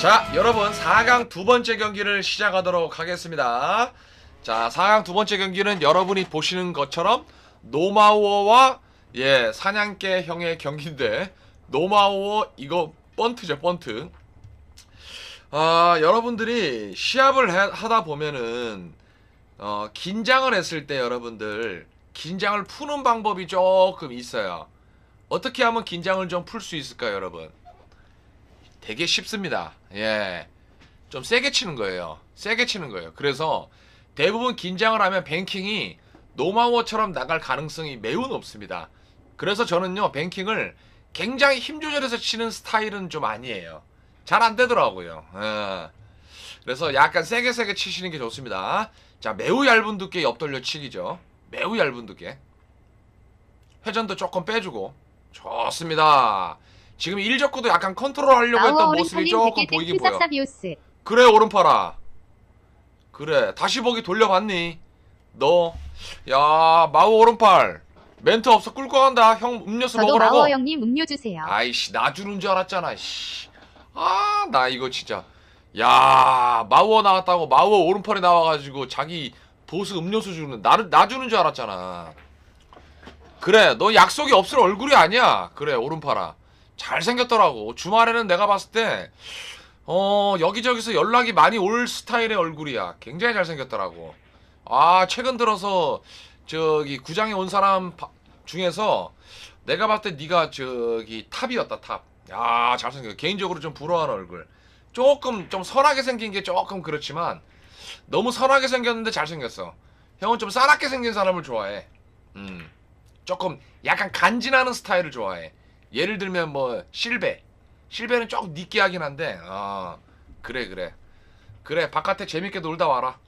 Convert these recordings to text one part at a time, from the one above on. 자, 여러분 4강 두 번째 경기를 시작하도록 하겠습니다. 자, 4강 두 번째 경기는 여러분이 보시는 것처럼 노마우어와 사냥개 형의 경기인데, 노마우어 이거 번트죠, 번트. 여러분들이 시합을 하다 보면은 긴장을 했을 때 여러분들 긴장을 푸는 방법이 조금 있어요. 어떻게 하면 긴장을 좀 풀 수 있을까요, 여러분? 되게 쉽습니다. 예, 좀 세게 치는 거예요. 세게 치는 거예요. 그래서 대부분 긴장을 하면 뱅킹이 노마우어처럼 나갈 가능성이 매우 높습니다. 그래서 저는요, 뱅킹을 굉장히 힘 조절해서 치는 스타일은 좀 아니에요. 잘 안 되더라고요. 그래서 약간 세게 치시는 게 좋습니다. 자, 매우 얇은 두께 옆돌려치기죠. 매우 얇은 두께. 회전도 조금 빼주고. 좋습니다. 지금 1적구도 약간 컨트롤 하려고 했던 모습이 조금 보이긴 보여. 그래, 오른팔아. 그래, 다시 보기 돌려봤니? 너. 야, 마오 오른팔. 멘트 없어, 꿀꺽한다. 형 음료수 먹으라고. 마오 형님 음료 주세요. 아이씨, 나 주는 줄 알았잖아. 씨. 아, 나 이거 진짜. 야, 마오 나왔다고 마오 오른팔이 나와가지고 자기 보스 음료수 주는, 나를 나 주는 줄 알았잖아. 그래, 너 약속이 없을 얼굴이 아니야. 그래, 오른팔아. 잘생겼더라고. 주말에는 내가 봤을 때 여기저기서 연락이 많이 올 스타일의 얼굴이야. 굉장히 잘생겼더라고. 아, 최근 들어서 저기 구장에 온 사람 중에서 내가 봤을 때 네가 저기 탑이었다, 탑. 야, 잘생겼어. 개인적으로 좀 부러워하는 얼굴. 조금 좀 선하게 생긴 게 조금 그렇지만, 너무 선하게 생겼는데 잘생겼어. 형은 좀 싸납게 생긴 사람을 좋아해. 조금 약간 간지나는 스타일을 좋아해. 예를 들면 뭐 실베는 조금 느끼하긴 한데. 그래 바깥에 재밌게 놀다 와라.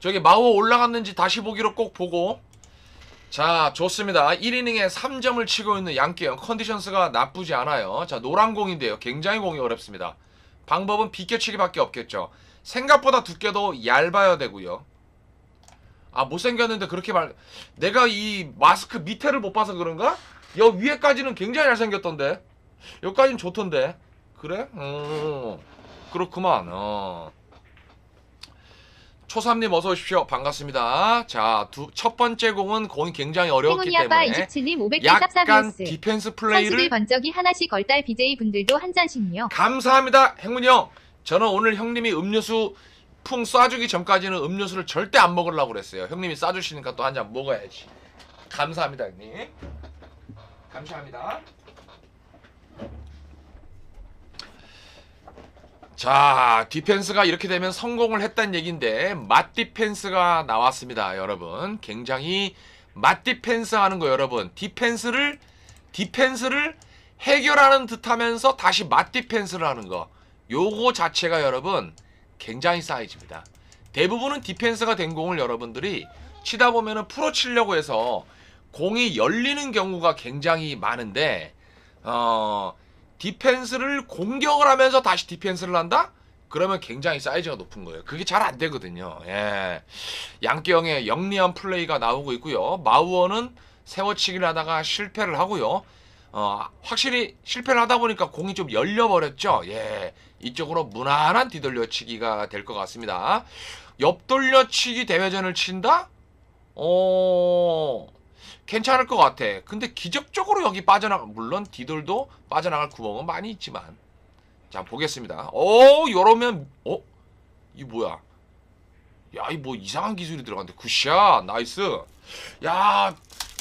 저기 마오 올라갔는지 다시 보기로 꼭 보고. 자, 좋습니다. 1이닝에 3점을 치고 있는 양끼형, 컨디션스가 나쁘지 않아요. 자, 노란 공인데요, 굉장히 공이 어렵습니다. 방법은 비껴치기 밖에 없겠죠. 생각보다 두께도 얇아야 되고요. 아, 못생겼는데 그렇게 말, 내가 이 마스크 밑에를 못 봐서 그런가? 여 위에까지는 굉장히 잘생겼던데. 여기까지는 좋던데. 그래? 그렇구만. 초삼님 어서 오십시오. 반갑습니다. 자, 첫 번째 공은 공이 굉장히 어려웠기 때문에 27님, 약간 디펜스 플레이를 번쩍이 하나씩 걸달 BJ분들도 한 잔씩요. 감사합니다, 행운형. 저는 오늘 형님이 음료수 풍 쏴주기 전까지는 음료수를 절대 안 먹으려고 그랬어요. 형님이 쏴주시니까 또 한 잔 먹어야지. 감사합니다, 형님. 감사합니다. 자, 디펜스가 이렇게 되면 성공을 했단 얘긴데, 맞디펜스가 나왔습니다, 여러분. 굉장히 맞디펜스 하는 거, 여러분. 디펜스를 해결하는 듯 하면서 다시 맞디펜스를 하는 거. 요거 자체가 여러분 굉장히 사이즈입니다. 대부분은 디펜스가 된 공을 여러분들이 치다 보면은 풀어 치려고 해서 공이 열리는 경우가 굉장히 많은데, 디펜스를 공격을 하면서 다시 디펜스를 한다? 그러면 굉장히 사이즈가 높은 거예요. 그게 잘 안 되거든요. 예. 양끼형의 영리한 플레이가 나오고 있고요. 마우어는 세워치기를 하다가 실패를 하고요. 확실히 실패를 하다 보니까 공이 좀 열려버렸죠. 예, 이쪽으로 무난한 뒤돌려치기가 될 것 같습니다. 옆돌려치기 대회전을 친다? 괜찮을 것 같아. 근데 기적적으로 여기 빠져나가, 물론 뒤돌도 빠져나갈 구멍은 많이 있지만. 자, 보겠습니다. 이러면 이 뭐야? 야, 이 뭐 이상한 기술이 들어간데. 굿샷, 나이스. 야,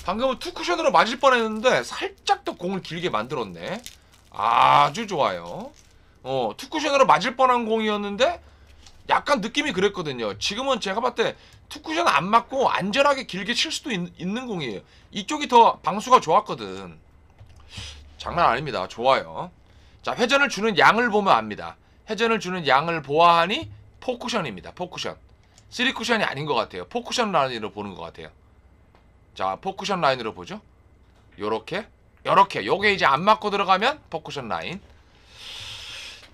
방금은 투쿠션으로 맞을 뻔했는데 살짝 더 공을 길게 만들었네. 아주 좋아요. 투쿠션으로 맞을 뻔한 공이었는데 약간 느낌이 그랬거든요. 지금은 제가 봤을 때 투쿠션 안 맞고 안전하게 길게 칠 수도 있는 공이에요. 이쪽이 더 방수가 좋았거든. 장난 아닙니다. 좋아요. 자, 회전을 주는 양을 보면 압니다. 회전을 주는 양을 보아하니 포쿠션입니다. 포쿠션. 3쿠션이 아닌 것 같아요. 포쿠션 라인으로 보는 것 같아요. 자, 포쿠션 라인으로 보죠. 요렇게 요게 이제 안 맞고 들어가면 포쿠션 라인.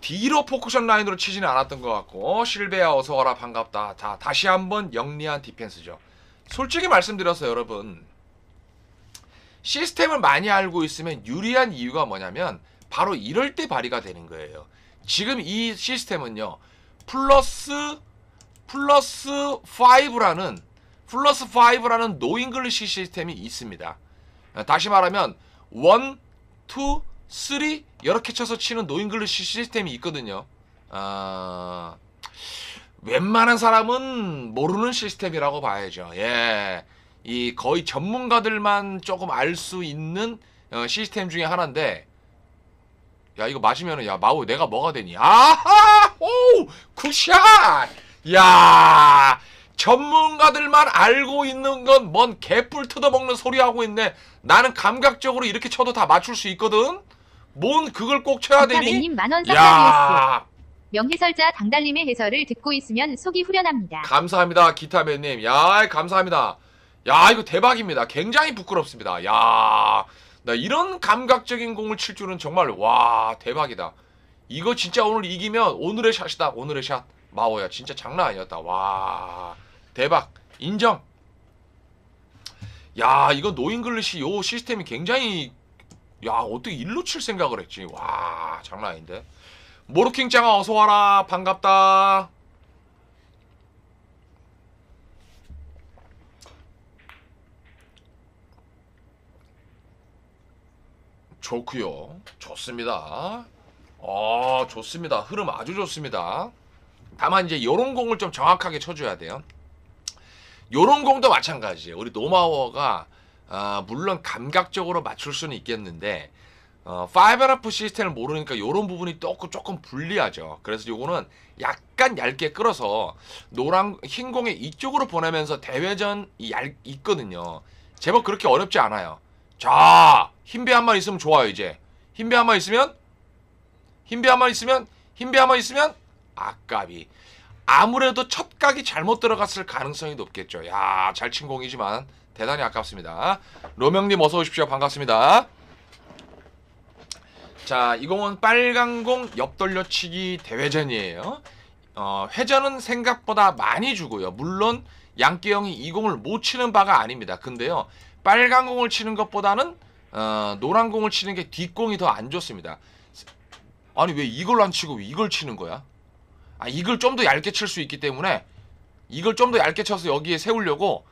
뒤로 포쿠션 라인으로 치지는 않았던 것 같고. 실베야 어서와라, 반갑다. 자, 다시 한번 영리한 디펜스죠. 솔직히 말씀드려서 여러분, 시스템을 많이 알고 있으면 유리한 이유가 뭐냐면 바로 이럴 때 발휘가 되는 거예요. 지금 이 시스템은요. 플러스 5라는 노잉글리시 시스템이 있습니다. 다시 말하면 1, 2, 3 이렇게 쳐서 치는 노잉글리시 시스템이 있거든요. 웬만한 사람은 모르는 시스템이라고 봐야죠. 예, 이 거의 전문가들만 조금 알 수 있는 시스템 중에 하나인데, 야 이거 맞으면은 야 마오 내가 뭐가 되니? 아하! 오! 굿샷! 야! 전문가들만 알고 있는 건 뭔 개뿔 뜯어먹는 소리 하고 있네. 나는 감각적으로 이렇게 쳐도 다 맞출 수 있거든. 뭔 그걸 꼭 쳐야 되니? 야! 명해설자 당달님의 해설을 듣고 있으면 속이 후련합니다. 감사합니다 기타맨님. 야 감사합니다. 야 이거 대박입니다. 굉장히 부끄럽습니다. 야 나 이런 감각적인 공을 칠 줄은 정말 와 대박이다. 이거 진짜 오늘 이기면 오늘의 샷이다. 오늘의 샷. 마오야 진짜 장난 아니었다. 와 대박 인정. 야 이거 노잉글리시 요 시스템이 굉장히 야 어떻게 일로 칠 생각을 했지. 와 장난 아닌데. 모르킹짱아 어서와라 반갑다. 좋구요. 좋습니다. 좋습니다. 흐름 아주 좋습니다. 다만 이제 요런 공을 좀 정확하게 쳐줘야 돼요. 요런 공도 마찬가지예요. 우리 노마워가 물론 감각적으로 맞출 수는 있겠는데 5&F 시스템을 모르니까 요런 부분이 조금 불리하죠. 그래서 요거는 약간 얇게 끌어서 노란 흰 공에 이쪽으로 보내면서 대회전이 있거든요. 제법 그렇게 어렵지 않아요. 자, 흰배 한 마리 있으면 좋아요. 이제 흰배 한 마리 있으면 아깝이 아무래도 첫 각이 잘못 들어갔을 가능성이 높겠죠. 야, 잘 친 공이지만 대단히 아깝습니다. 로명님 어서 오십시오. 반갑습니다. 자, 이 공은 빨간공 옆돌려치기 대회전이에요. 회전은 생각보다 많이 주고요. 물론 양끼형이 이 공을 못 치는 바가 아닙니다. 근데요, 빨간 공을 치는 것보다는 노란 공을 치는 게 뒷공이 더 안 좋습니다. 아니 왜 이걸 안 치고 이걸 치는 거야? 아, 이걸 좀 더 얇게 칠 수 있기 때문에 이걸 좀 더 얇게 쳐서 여기에 세우려고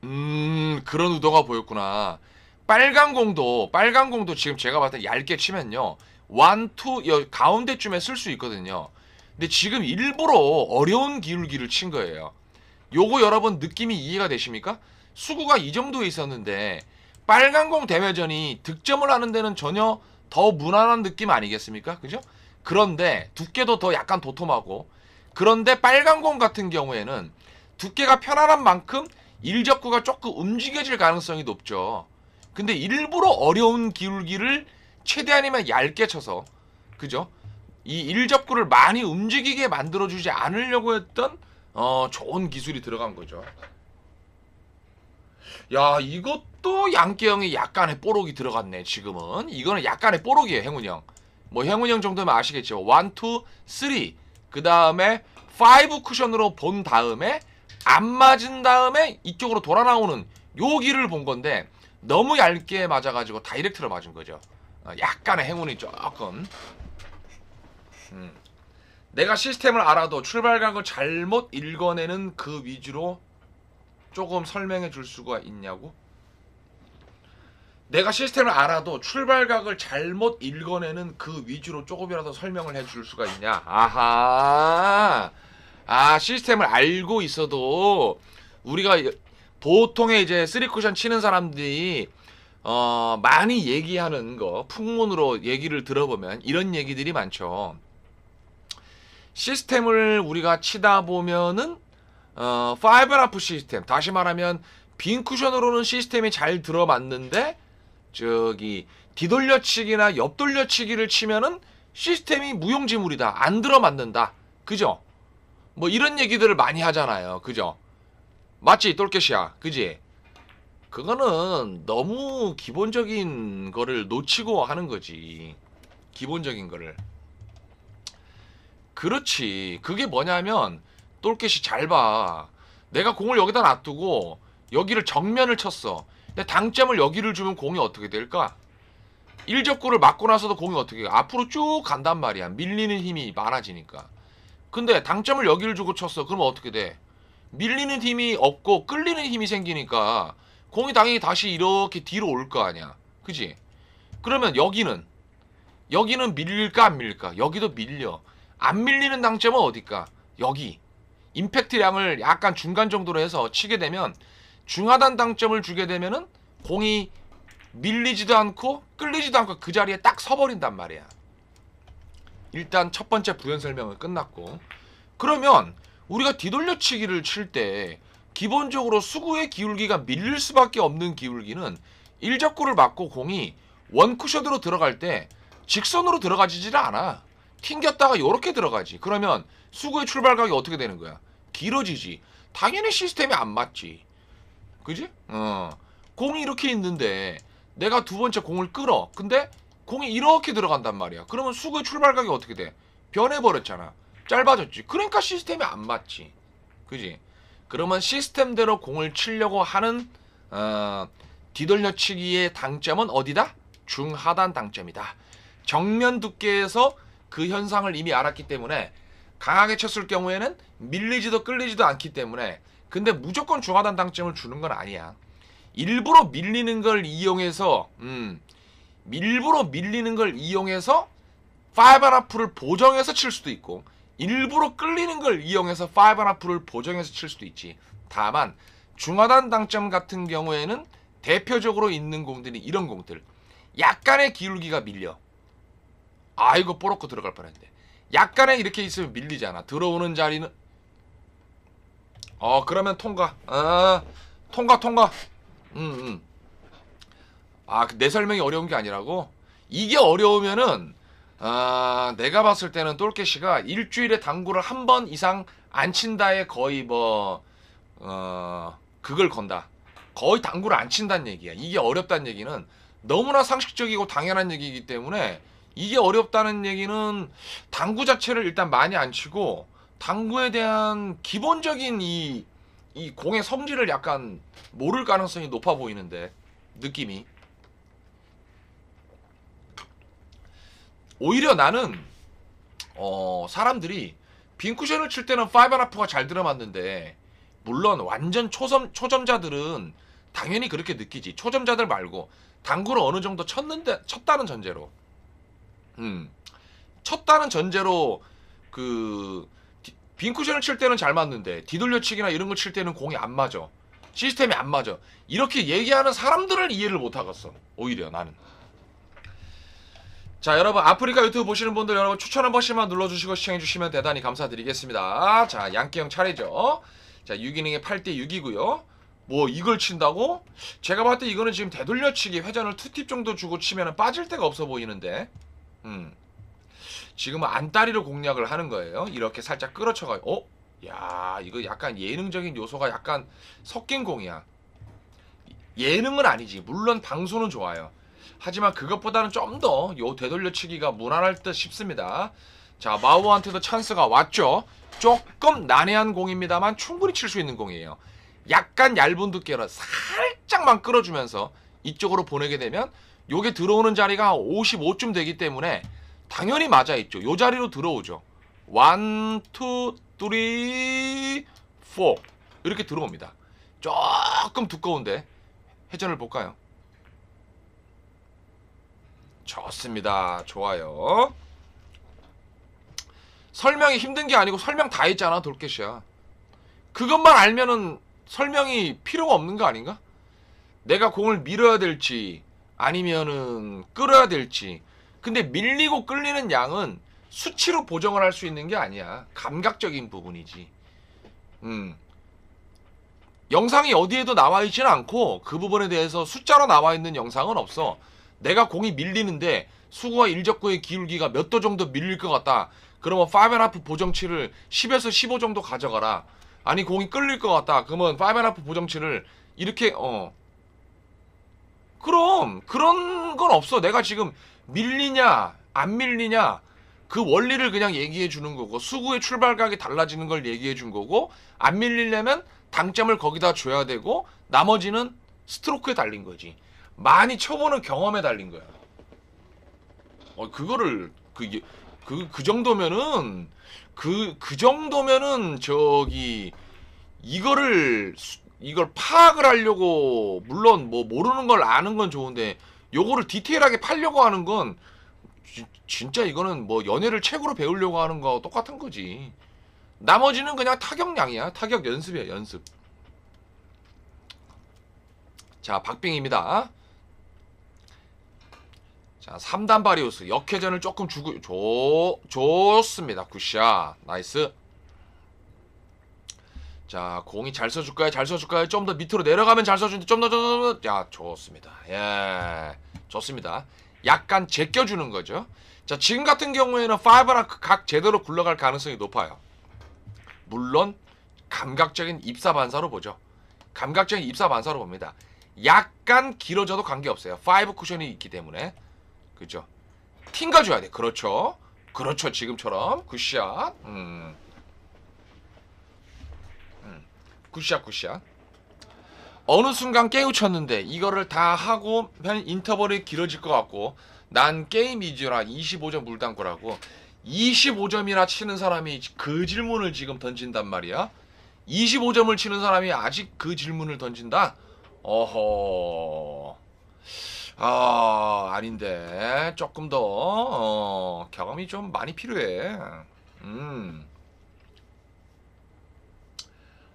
그런 의도가 보였구나. 빨간 공도 지금 제가 봤을 때 얇게 치면요. 1, 2 가운데쯤에 쓸 수 있거든요. 근데 지금 일부러 어려운 기울기를 친 거예요. 요거 여러분 느낌이 이해가 되십니까? 수구가 이 정도에 있었는데 빨간 공 대회전이 득점을 하는 데는 전혀 더 무난한 느낌 아니겠습니까? 그죠? 그런데 두께도 더 약간 도톰하고, 그런데 빨간 공 같은 경우에는 두께가 편안한 만큼 일접구가 조금 움직여질 가능성이 높죠. 근데 일부러 어려운 기울기를 최대한이면 얇게 쳐서, 그죠? 이 일접구를 많이 움직이게 만들어주지 않으려고 했던 좋은 기술이 들어간 거죠. 야, 이것도 양끼형이 약간의 뽀록이 들어갔네. 지금은 이거는 약간의 뽀록이에요. 행운형 뭐 행운형 정도면 아시겠죠. 1, 2, 3 그 다음에 5 쿠션으로 본 다음에 안 맞은 다음에 이쪽으로 돌아 나오는 요 길을 본 건데 너무 얇게 맞아가지고 다이렉트로 맞은 거죠. 약간의 행운이 조금. 내가 시스템을 알아도 출발각을 잘못 읽어내는 그 위주로 조금 설명해 줄 수가 있냐고? 내가 시스템을 알아도 출발각을 잘못 읽어내는 그 위주로 조금이라도 설명을 해 줄 수가 있냐? 아하! 아, 시스템을 알고 있어도 우리가 보통의 이제 3쿠션 치는 사람들이 많이 얘기하는 거, 풍문으로 얘기를 들어보면 이런 얘기들이 많죠. 시스템을 우리가 치다 보면은 5&F 시스템, 다시 말하면 빈 쿠션으로는 시스템이 잘 들어맞는데 저기 뒤돌려치기나 옆돌려치기를 치면은 시스템이 무용지물이다, 안 들어맞는다, 그죠? 뭐 이런 얘기들을 많이 하잖아요, 그죠? 맞지 똘깨시야, 그지? 그거는 너무 기본적인 거를 놓치고 하는 거지. 기본적인 거를. 그렇지. 그게 뭐냐면 똘깨시 잘 봐. 내가 공을 여기다 놔두고 여기를 정면을 쳤어. 근데 당점을 여기를 주면 공이 어떻게 될까? 1접구를 맞고 나서도 공이 어떻게 가? 앞으로 쭉 간단 말이야. 밀리는 힘이 많아지니까. 근데 당점을 여기를 주고 쳤어. 그러면 어떻게 돼? 밀리는 힘이 없고 끌리는 힘이 생기니까 공이 당연히 다시 이렇게 뒤로 올 거 아니야. 그지? 그러면 여기는 밀릴까 안 밀릴까? 여기도 밀려. 안 밀리는 당점은 어딜까? 여기. 임팩트량을 약간 중간 정도로 해서 치게 되면 중하단 당점을 주게 되면은 공이 밀리지도 않고 끌리지도 않고 그 자리에 딱 서버린단 말이야. 일단 첫 번째 부연 설명은 끝났고, 그러면 우리가 뒤돌려치기를 칠 때 기본적으로 수구의 기울기가 밀릴 수밖에 없는 기울기는 1접구를 맞고 공이 원쿠션으로 들어갈 때 직선으로 들어가지질 않아. 튕겼다가 요렇게 들어가지. 그러면 수구의 출발각이 어떻게 되는 거야? 길어지지. 당연히 시스템이 안 맞지. 그지? 공이 이렇게 있는데 내가 두 번째 공을 끌어. 근데 공이 이렇게 들어간단 말이야. 그러면 수구의 출발각이 어떻게 돼? 변해버렸잖아. 짧아졌지. 그러니까 시스템이 안 맞지. 그지? 그러면 시스템대로 공을 치려고 하는 뒤돌려치기의 당점은 어디다? 중하단 당점이다. 정면 두께에서 그 현상을 이미 알았기 때문에 강하게 쳤을 경우에는 밀리지도 끌리지도 않기 때문에, 근데 무조건 중하단 당점을 주는 건 아니야. 일부러 밀리는 걸 이용해서 파이바나프를 보정해서 칠 수도 있고 일부러 끌리는 걸 이용해서 파이바나프를 보정해서 칠 수도 있지. 다만 중하단 당점 같은 경우에는 대표적으로 있는 공들이 이런 공들. 약간의 기울기가 밀려. 아, 이거 뽀록고 들어갈 뻔했는데. 약간의 이렇게 있으면 밀리잖아. 들어오는 자리는 그러면 통과. 통과. 아, 내 설명이 어려운 게 아니라고? 이게 어려우면은 내가 봤을 때는 똘깨씨가 일주일에 당구를 한 번 이상 안 친다에 거의 그걸 건다. 거의 당구를 안 친다는 얘기야. 이게 어렵다는 얘기는 너무나 상식적이고 당연한 얘기이기 때문에 이게 어렵다는 얘기는 당구 자체를 일단 많이 안 치고 당구에 대한 기본적인 이 공의 성질을 약간 모를 가능성이 높아 보이는데, 느낌이. 오히려 나는 사람들이 빈쿠션을 칠 때는 5.5가 잘 들어맞는데, 물론 완전 초점자들은 당연히 그렇게 느끼지. 초점자들 말고 당구를 어느 정도 쳤다는 전제로. 쳤다는 전제로 그 빈쿠션을 칠 때는 잘 맞는데 뒤돌려치기나 이런 걸 칠 때는 공이 안 맞아. 시스템이 안 맞아. 이렇게 얘기하는 사람들을 이해를 못 하겠어. 오히려 나는. 자, 여러분 아프리카 유튜브 보시는 분들 여러분 추천 한 번씩만 눌러주시고 시청해주시면 대단히 감사드리겠습니다. 자, 양끼형 차례죠. 자, 6이닝에 8대 6이고요 뭐 이걸 친다고? 제가 봤을 때 이거는 지금 되돌려치기 회전을 2팁 정도 주고 치면 빠질 데가 없어 보이는데, 지금은 안다리로 공략을 하는 거예요. 이렇게 살짝 끌어쳐가요. 야, 이거 약간 예능적인 요소가 약간 섞인 공이야. 예능은 아니지. 물론 방송은 좋아요. 하지만 그것보다는 좀 더 요 되돌려치기가 무난할 듯 싶습니다. 자, 마오한테도 찬스가 왔죠. 조금 난해한 공입니다만 충분히 칠 수 있는 공이에요. 약간 얇은 두께로 살짝만 끌어주면서 이쪽으로 보내게 되면 요게 들어오는 자리가 55쯤 되기 때문에 당연히 맞아있죠. 요 자리로 들어오죠. 1, 2, 3, 4 이렇게 들어옵니다. 조금 두꺼운데 회전을 볼까요? 좋습니다. 좋아요. 설명이 힘든 게 아니고 설명 다 했잖아, 돌깨시야. 그것만 알면은 설명이 필요가 없는 거 아닌가? 내가 공을 밀어야 될지 아니면은 끌어야 될지. 근데 밀리고 끌리는 양은 수치로 보정을 할 수 있는 게 아니야. 감각적인 부분이지. 영상이 어디에도 나와 있지는 않고 그 부분에 대해서 숫자로 나와 있는 영상은 없어. 내가 공이 밀리는데 수구와 1접구의 기울기가 몇 도 정도 밀릴 것 같다. 그러면 5.5 보정치를 10에서 15 정도 가져가라. 아니, 공이 끌릴 것 같다. 그러면 5.5 보정치를 이렇게 그럼 그런 건 없어. 내가 지금 밀리냐 안 밀리냐 그 원리를 그냥 얘기해 주는 거고, 수구의 출발각이 달라지는 걸 얘기해 준 거고, 안 밀리려면 당점을 거기다 줘야 되고 나머지는 스트로크에 달린 거지. 많이 쳐보는 경험에 달린 거야. 그거를 그 정도면은 그 정도면은 저기 이걸 파악을 하려고, 물론 뭐 모르는 걸 아는 건 좋은데 요거를 디테일하게 팔려고 하는 건 진짜 이거는 뭐 연애를 책으로 배우려고 하는 거 똑같은 거지. 나머지는 그냥 타격량이야. 타격 연습이야, 연습. 자, 박빙입니다. 자, 3단 바리우스 역회전을 조금 주고 좋습니다. 굿샷. 나이스. 자, 공이 잘 써줄까요? 잘 써줄까요? 좀 더 밑으로 내려가면 잘 써주는데 좀 더. 야, 좋습니다. 예, 좋습니다. 약간 제껴주는 거죠. 자, 지금 같은 경우에는 5랑 각 제대로 굴러갈 가능성이 높아요. 물론 감각적인 입사반사로 보죠. 감각적인 입사반사로 봅니다. 약간 길어져도 관계없어요. 5 쿠션이 있기 때문에. 그죠? 튕겨줘야 돼. 그렇죠. 그렇죠. 지금처럼. 굿샷. 굿샷, 굿샷. 어느 순간 깨우쳤는데 이거를 다 하고 인터벌이 길어질 것 같고, 난 게임 위주라 25점 물당구라고 25점이나 치는 사람이 그 질문을 지금 던진단 말이야. 25점을 치는 사람이 아직 그 질문을 던진다? 어허. 아닌데. 조금 더 경험이 좀 많이 필요해.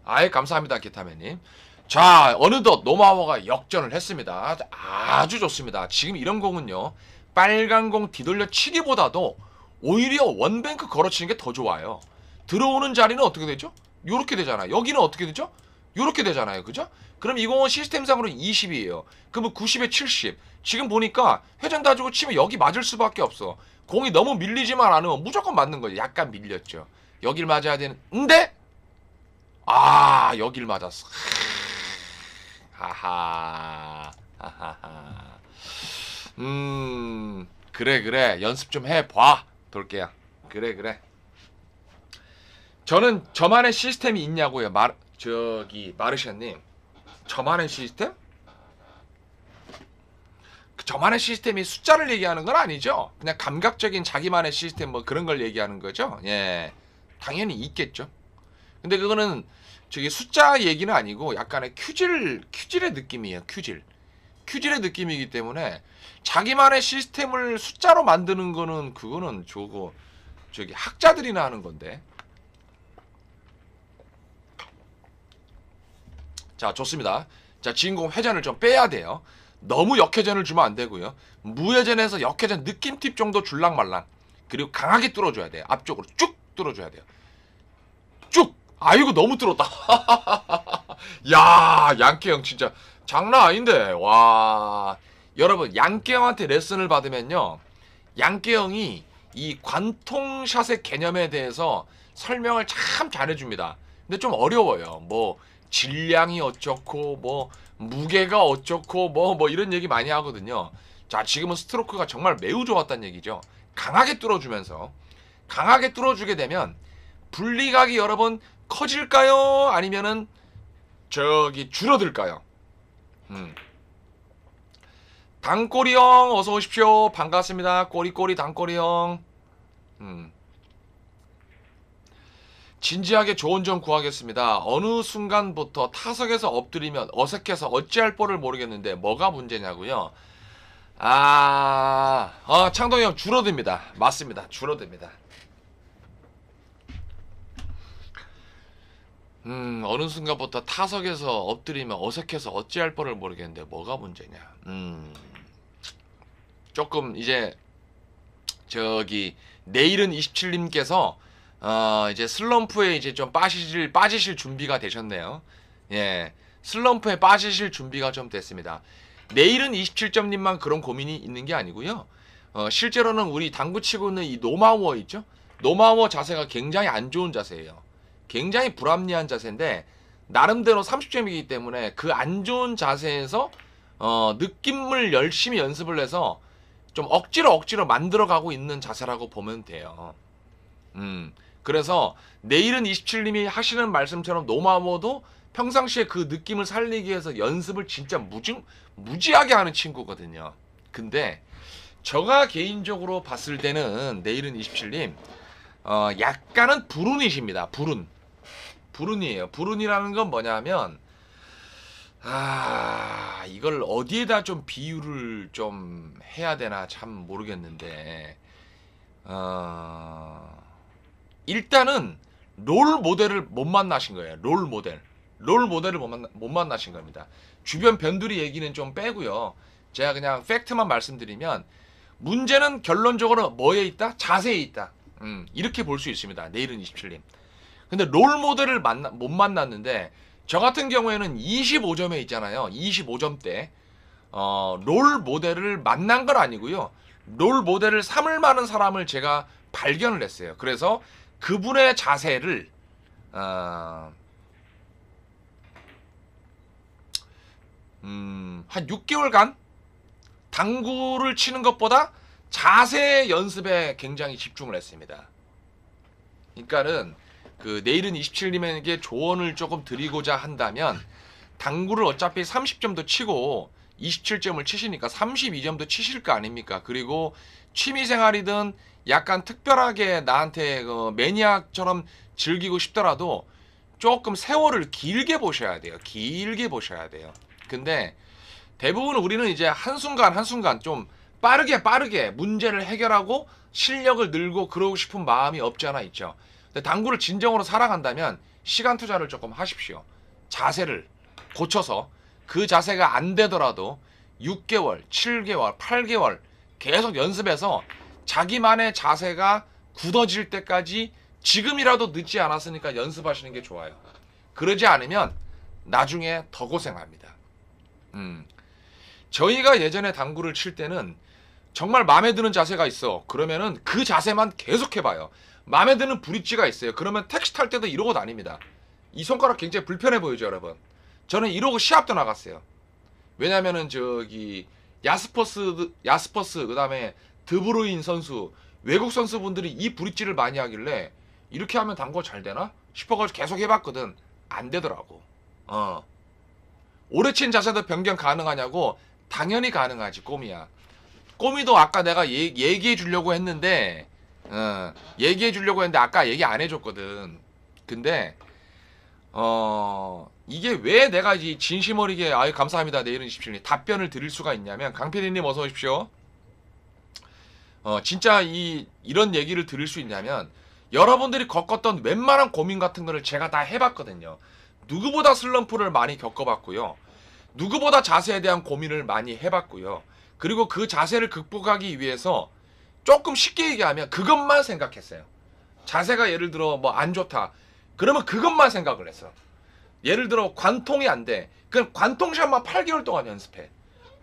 아이, 감사합니다, 기타맨님. 자, 어느덧 노마워가 역전을 했습니다. 아주 좋습니다. 지금 이런 공은요, 빨간 공 뒤돌려 치기보다도 오히려 원뱅크 걸어치는 게 더 좋아요. 들어오는 자리는 어떻게 되죠? 요렇게 되잖아요. 여기는 어떻게 되죠? 요렇게 되잖아요. 그죠? 그럼 이 공은 시스템상으로 20이에요. 그러면 90에 70. 지금 보니까 회전 다 주고 치면 여기 맞을 수밖에 없어. 공이 너무 밀리지만 않으면 무조건 맞는 거예요. 약간 밀렸죠. 여길 맞아야 되는데, 아, 여길 맞았어. 하하. 하하하. 그래. 연습 좀 해봐. 돌게요. 그래. 저는 저만의 시스템이 있냐고요. 마르샤님. 저만의 시스템? 저만의 시스템이 숫자를 얘기하는 건 아니죠. 그냥 감각적인 자기만의 시스템 뭐 그런 걸 얘기하는 거죠. 예. 당연히 있겠죠. 근데 그거는 저기 숫자 얘기는 아니고 약간의 큐질의 느낌이에요. 큐질의 느낌이기 때문에 자기만의 시스템을 숫자로 만드는 거는, 그거는 저기 학자들이나 하는 건데. 자, 좋습니다. 자, 주인공 회전을 좀 빼야 돼요. 너무 역회전을 주면 안 되고요. 무회전에서 역회전 느낌 팁 정도 줄랑말랑. 그리고 강하게 뚫어줘야 돼요. 앞쪽으로 쭉 뚫어줘야 돼요. 쭉! 아이고, 너무 뚫었다. 야, 양끼형 진짜 장난 아닌데. 와, 여러분, 양끼형한테 레슨을 받으면요, 양끼형이 이 관통샷의 개념에 대해서 설명을 참 잘해줍니다. 근데 좀 어려워요. 뭐 질량이 어쩌고, 뭐 무게가 어쩌고, 뭐 이런 얘기 많이 하거든요. 자, 지금은 스트로크가 정말 매우 좋았단 얘기죠. 강하게 뚫어주면서, 강하게 뚫어주게 되면 분리각이 여러분 커질까요? 아니면은 저기 줄어들까요? 당꼬리형 어서 오십시오. 반갑습니다. 꼬리꼬리 당꼬리형. 진지하게 좋은 점 구하겠습니다. 어느 순간부터 타석에서 엎드리면 어색해서 어찌할 뻔을 모르겠는데 뭐가 문제냐고요? 창동이 형 줄어듭니다. 맞습니다. 줄어듭니다. 어느 순간부터 타석에서 엎드리면 어색해서 어찌할 뻔을 모르겠는데 뭐가 문제냐. 조금 이제 저기 내일은 27님께서 이제 슬럼프에 이제 좀 빠지실 준비가 되셨네요. 예. 슬럼프에 빠지실 준비가 좀 됐습니다. 내일은 27점님만 그런 고민이 있는 게 아니고요. 실제로는 우리 당구 치고 있는 이 노마우어 있죠? 노마우어 자세가 굉장히 안 좋은 자세예요. 굉장히 불합리한 자세인데 나름대로 30점이기 때문에 그 안 좋은 자세에서 느낌을 열심히 연습을 해서 좀 억지로 만들어가고 있는 자세라고 보면 돼요. 그래서 내일은 27님이 하시는 말씀처럼 노마워도 평상시에 그 느낌을 살리기 위해서 연습을 진짜 무지하게 하는 친구거든요. 근데 제가 개인적으로 봤을 때는 내일은 27님 약간은 불운이십니다. 불운이에요. 불운이라는 건 뭐냐면 이걸 어디에다 좀 비유를 좀 해야 되나 참 모르겠는데 일단은 롤 모델을 못 만나신 거예요. 롤 모델을 못 만나신 겁니다. 주변 변두리 얘기는 좀 빼고요. 제가 그냥 팩트만 말씀드리면 문제는 결론적으로 뭐에 있다? 자세에 있다. 이렇게 볼 수 있습니다. 내일은 27님. 근데 롤 모델을 못 만났는데 저 같은 경우에는 25점에 있잖아요. 25점대 롤 모델을 만난 건 아니고요. 롤 모델을 삼을 만한 사람을 제가 발견을 했어요. 그래서 그분의 자세를 한 6개월간 당구를 치는 것보다 자세 연습에 굉장히 집중을 했습니다. 그러니까는 그 내일은 27님에게 조언을 조금 드리고자 한다면 당구를 어차피 30점도 치고 27점을 치시니까 32점도 치실 거 아닙니까? 그리고 취미생활이든 약간 특별하게 나한테 그 매니아처럼 즐기고 싶더라도 조금 세월을 길게 보셔야 돼요. 근데 대부분 우리는 이제 한순간 좀 빠르게 문제를 해결하고 실력을 늘고 그러고 싶은 마음이 없지 않아 있죠. 근데 당구를 진정으로 사랑한다면 시간 투자를 조금 하십시오. 자세를 고쳐서 그 자세가 안 되더라도 6개월, 7개월, 8개월 계속 연습해서 자기만의 자세가 굳어질 때까지 지금이라도 늦지 않았으니까 연습하시는 게 좋아요. 그러지 않으면 나중에 더 고생합니다. 저희가 예전에 당구를 칠 때는 정말 마음에 드는 자세가 있어. 그러면은 그 자세만 계속 해봐요. 마음에 드는 브릿지가 있어요. 그러면 택시 탈 때도 이러고 다닙니다. 이 손가락 굉장히 불편해 보이죠, 여러분. 저는 이러고 시합도 나갔어요. 왜냐면은 저기 야스퍼스 그다음에 드브루인 선수, 외국 선수분들이 이 브릿지를 많이 하길래 이렇게 하면 당구가 잘 되나 싶어가지고 계속 해봤거든. 안 되더라고. 오래 친 자세도 변경 가능하냐고? 당연히 가능하지, 꼬미야. 꼬미도 아까 내가 얘기해 주려고 했는데 아까 얘기 안 해줬거든. 근데 이게 왜 내가 이 진심 어리게 아유 감사합니다 내일은 27일 답변을 드릴 수가 있냐면, 강필이님 어서 오십시오. 진짜 이런 얘기를 드릴 수 있냐면, 여러분들이 겪었던 웬만한 고민 같은 거를 제가 다 해봤거든요. 누구보다 슬럼프를 많이 겪어봤고요. 누구보다 자세에 대한 고민을 많이 해봤고요. 그리고 그 자세를 극복하기 위해서 조금 쉽게 얘기하면 그것만 생각했어요. 자세가 예를 들어 뭐 안 좋다. 그러면 그것만 생각을 했어. 예를 들어 관통이 안 돼. 그럼 관통샷만 8개월 동안 연습해.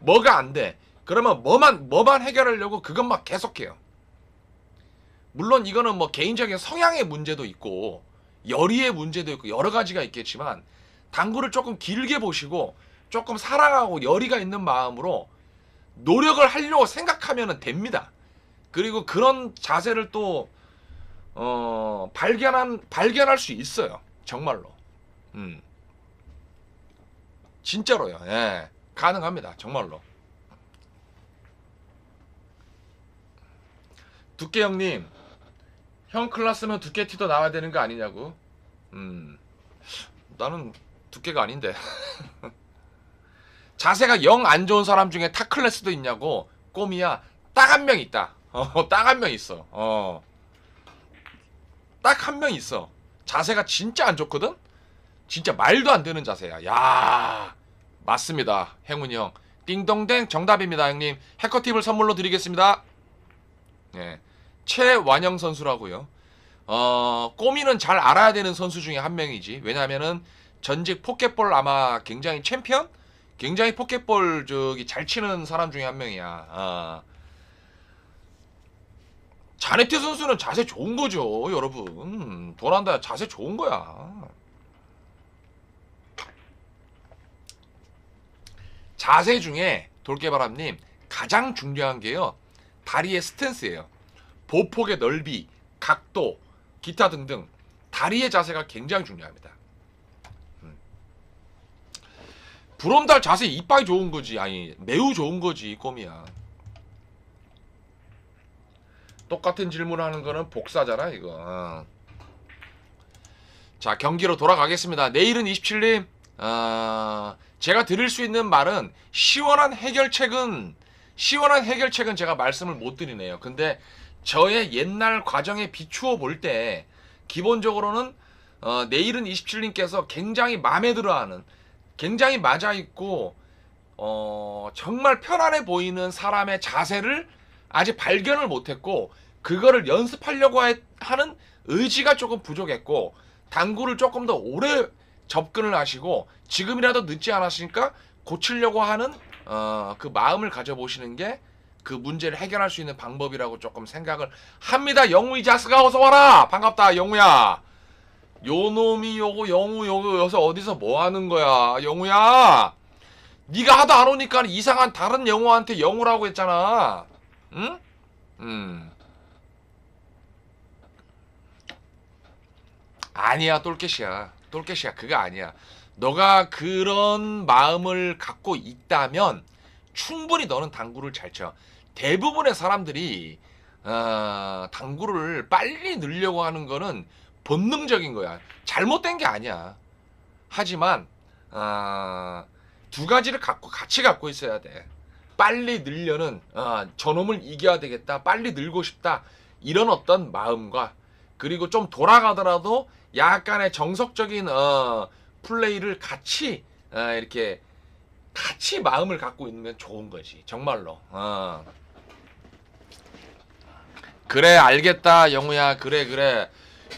뭐가 안 돼. 그러면 뭐만 해결하려고 그것만 계속해요. 물론 이거는 뭐 개인적인 성향의 문제도 있고 열의의 문제도 있고 여러 가지가 있겠지만, 당구를 조금 길게 보시고 조금 사랑하고 열의가 있는 마음으로 노력을 하려고 생각하면 됩니다. 그리고 그런 자세를 또 발견할 수 있어요. 정말로. 진짜로요. 예. 가능합니다. 정말로. 두께형님, 형 클라스면 두께티도 나와야 되는 거 아니냐고? 나는 두께가 아닌데. 자세가 영 안 좋은 사람 중에 타 클래스도 있냐고? 꼬미야, 딱 한 명 있다. 딱 한 명 있어. 딱 한 명 있어. 자세가 진짜 안 좋거든? 진짜 말도 안 되는 자세야. 야, 맞습니다. 행운이 형. 띵동댕 정답입니다, 형님. 해커 팁을 선물로 드리겠습니다. 예, 최완영 선수라고요. 꼬미는 잘 알아야 되는 선수 중에 한 명이지. 왜냐면은 전직 포켓볼 아마 굉장히 챔피언? 굉장히 포켓볼 저기 잘 치는 사람 중에 한 명이야. 자네티 선수는 자세 좋은 거죠, 여러분. 도난다 자세 좋은 거야. 자세 중에 돌깨바람님 가장 중요한 게요, 다리의 스탠스예요. 보폭의 넓이, 각도, 기타 등등 다리의 자세가 굉장히 중요합니다. 브롬달 자세 이빨 좋은 거지. 아니 매우 좋은 거지 꼬미야. 똑같은 질문하는 거는 복사잖아 이거. 자 경기로 돌아가겠습니다. 내일은 27님 제가 드릴 수 있는 말은 시원한 해결책은 제가 말씀을 못 드리네요. 근데 저의 옛날 과정에 비추어 볼 때 기본적으로는 내일은 27님께서 굉장히 마음에 들어하는, 굉장히 맞아있고 정말 편안해 보이는 사람의 자세를 아직 발견을 못했고 그거를 연습하려고 하는 의지가 조금 부족했고 당구를 조금 더 오래 접근을 하시고 지금이라도 늦지 않았으니까 고치려고 하는 그 마음을 가져보시는 게 그 문제를 해결할 수 있는 방법이라고 조금 생각을 합니다. 영우이 자스가 어서 와라. 반갑다 영우야. 요놈이 요거 영우 요거 여기서 어디서 뭐 하는 거야 영우야. 네가 하도 안 오니까 이상한 다른 영우한테 영우라고 했잖아. 응? 아니야 똘깨시야. 똘깨시야 그거 아니야. 너가 그런 마음을 갖고 있다면 충분히 너는 당구를 잘 쳐. 대부분의 사람들이 당구를 빨리 늘려고 하는 거는 본능적인 거야. 잘못된 게 아니야. 하지만 두 가지를 같이 갖고 있어야 돼. 빨리 늘려는 저놈을 이겨야 되겠다. 빨리 늘고 싶다. 이런 어떤 마음과 그리고 좀 돌아가더라도 약간의 정석적인 플레이를 같이 이렇게 같이 마음을 갖고 있는 게 좋은 거지. 정말로. 그래 알겠다 영우야. 그래.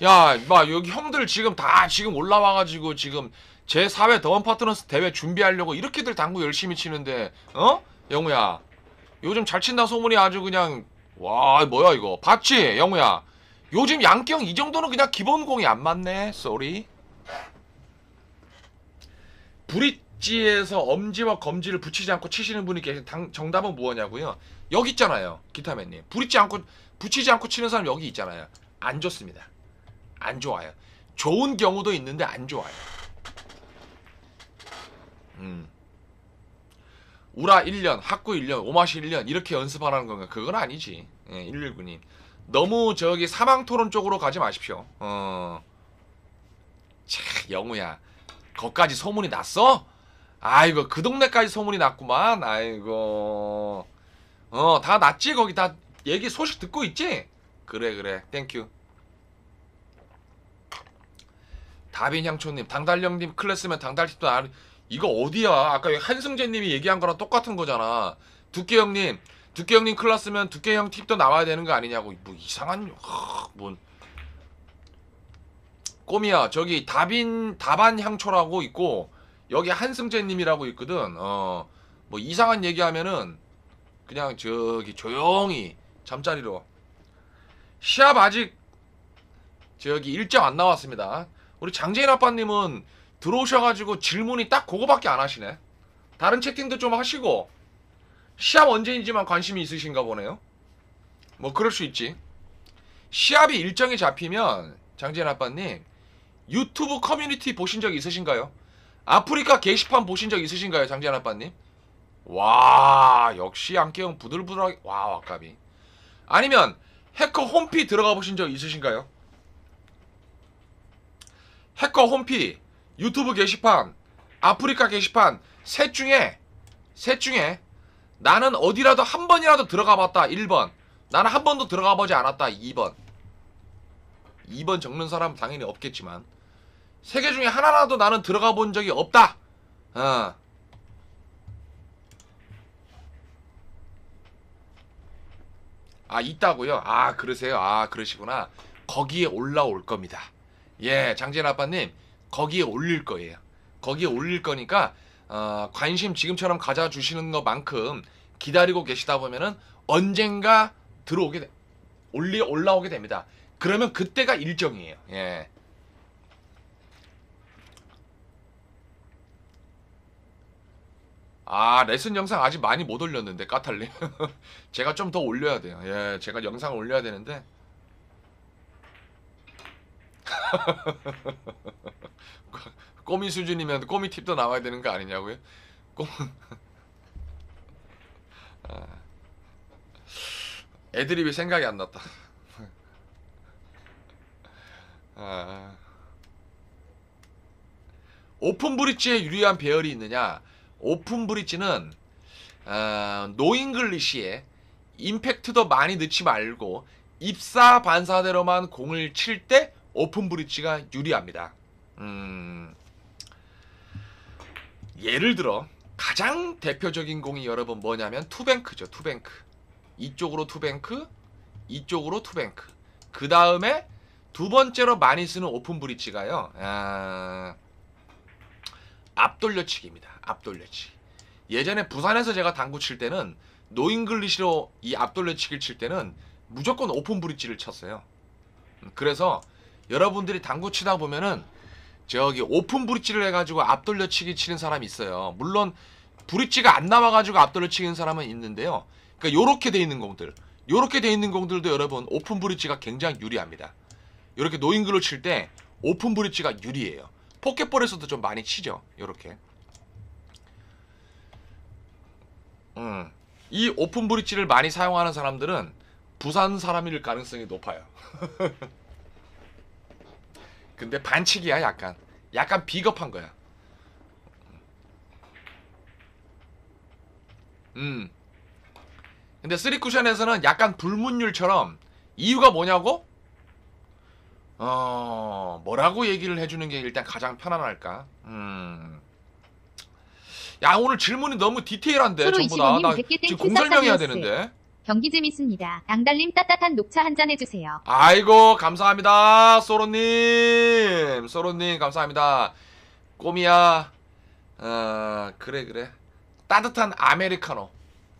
야 막 여기 형들 지금 다 지금 올라와가지고 지금 제4회 더원 파트너스 대회 준비하려고 이렇게들 당구 열심히 치는데 영우야 요즘 잘 친다 소문이 아주 그냥 와 뭐야 이거 봤지 영우야. 요즘 양끼형 이 정도는 그냥 기본 공이 안 맞네. 쏘리. 브릿지에서 엄지와 검지를 붙이지 않고 치시는 분이 계신 정답은 뭐냐고요? 여기 있잖아요 기타맨님. 붙이지 않고 치는 사람 여기 있잖아요. 안 좋습니다. 안 좋아요. 좋은 경우도 있는데 안 좋아요. 우라 1년, 학구 1년, 오마시 1년 이렇게 연습하라는 건가? 그건 아니지. 예, 119님. 너무 저기 사망토론 쪽으로 가지 마십시오. 차, 영우야. 거기까지 소문이 났어? 아이고, 그 동네까지 소문이 났구만. 아이고. 다 났지? 거기 다 얘기 소식 듣고 있지? 그래. 땡큐. 다빈향초님, 당달령님 클래스면 당달팁도 안... 이거 어디야? 아까 한승재님이 얘기한 거랑 똑같은 거잖아. 두께형님 클래스면 두께형 팁도 나와야 되는 거 아니냐고. 뭐 이상한... 뭔... 꼬미야, 저기 다반향초라고 있고 여기 한승재님이라고 있거든. 뭐 이상한 얘기하면은 그냥 저기 조용히 잠자리로. 시합 아직 저기 일정 안 나왔습니다. 우리 장재현 아빠님은 들어오셔가지고 질문이 딱 그거밖에 안 하시네. 다른 채팅도 좀 하시고 시합 언제인지만 관심이 있으신가 보네요. 뭐 그럴 수 있지. 시합이 일정이 잡히면 장재현 아빠님 유튜브 커뮤니티 보신 적 있으신가요? 아프리카 게시판 보신 적 있으신가요 장재현 아빠님? 와 역시 양끼형 부들부들하게 와 아깝이. 아니면 해커 홈피 들어가 보신 적 있으신가요? 해커 홈피, 유튜브 게시판, 아프리카 게시판 셋 중에 나는 어디라도 한 번이라도 들어가봤다 1번. 나는 한 번도 들어가보지 않았다 2번. 2번 적는 사람 당연히 없겠지만 세 개 중에 하나라도 나는 들어가본 적이 없다. 아 있다고요? 아 그러세요? 아 그러시구나. 거기에 올라올 겁니다. 예, 장재현 아빠님 거기에 올릴 거예요. 거기에 올릴 거니까 관심 지금처럼 가져주시는 것만큼 기다리고 계시다 보면은 언젠가 올라오게 됩니다. 그러면 그때가 일정이에요. 예. 아 레슨 영상 아직 많이 못 올렸는데 까탈님 제가 좀 더 올려야 돼요. 예, 제가 영상을 올려야 되는데. 꼬미 수준이면 꼬미 팁도 나와야 되는 거 아니냐고요? 꼬마. 아. 애드립이 생각이 안 났다. 아. 오픈 브릿지에 유리한 배열이 있느냐? 오픈 브릿지는 노잉글리시에 임팩트도 많이 넣지 말고 입사 반사대로만 공을 칠 때 오픈 브릿지가 유리합니다. 예를 들어 가장 대표적인 공이 여러분 뭐냐면 투뱅크죠. 투뱅크. 이쪽으로 투뱅크, 이쪽으로 투뱅크. 그 다음에 두 번째로 많이 쓰는 오픈 브릿지가요. 앞돌려치기입니다. 앞돌려치기. 예전에 부산에서 제가 당구 칠 때는 노잉글리시로 이 앞돌려치기를 칠 때는 무조건 오픈 브릿지를 쳤어요. 그래서 여러분들이 당구 치다 보면은 저기 오픈 브릿지를 해가지고 앞돌려치기 치는 사람이 있어요. 물론 브릿지가 안 나와가지고 앞돌려치기는 사람은 있는데요. 그러니까 요렇게 돼 있는 공들, 요렇게 돼 있는 공들도 여러분 오픈 브릿지가 굉장히 유리합니다. 요렇게 노잉글로 칠 때 오픈 브릿지가 유리해요. 포켓볼에서도 좀 많이 치죠. 요렇게. 이 오픈 브릿지를 많이 사용하는 사람들은 부산 사람일 가능성이 높아요. 근데 반칙이야. 약간 비겁한 거야. 근데 3쿠션에서는 약간 불문율처럼 이유가 뭐냐고? 뭐라고 얘기를 해주는 게 일단 가장 편안할까? 야, 오늘 질문이 너무 디테일한데 전부 다. 나 지금 공설명해야 되는데. 경기 재밌습니다. 당달님 따뜻한 녹차 한잔 해주세요. 아이고 감사합니다. 소로님. 소로님 감사합니다. 꼬미야. 그래. 따뜻한 아메리카노.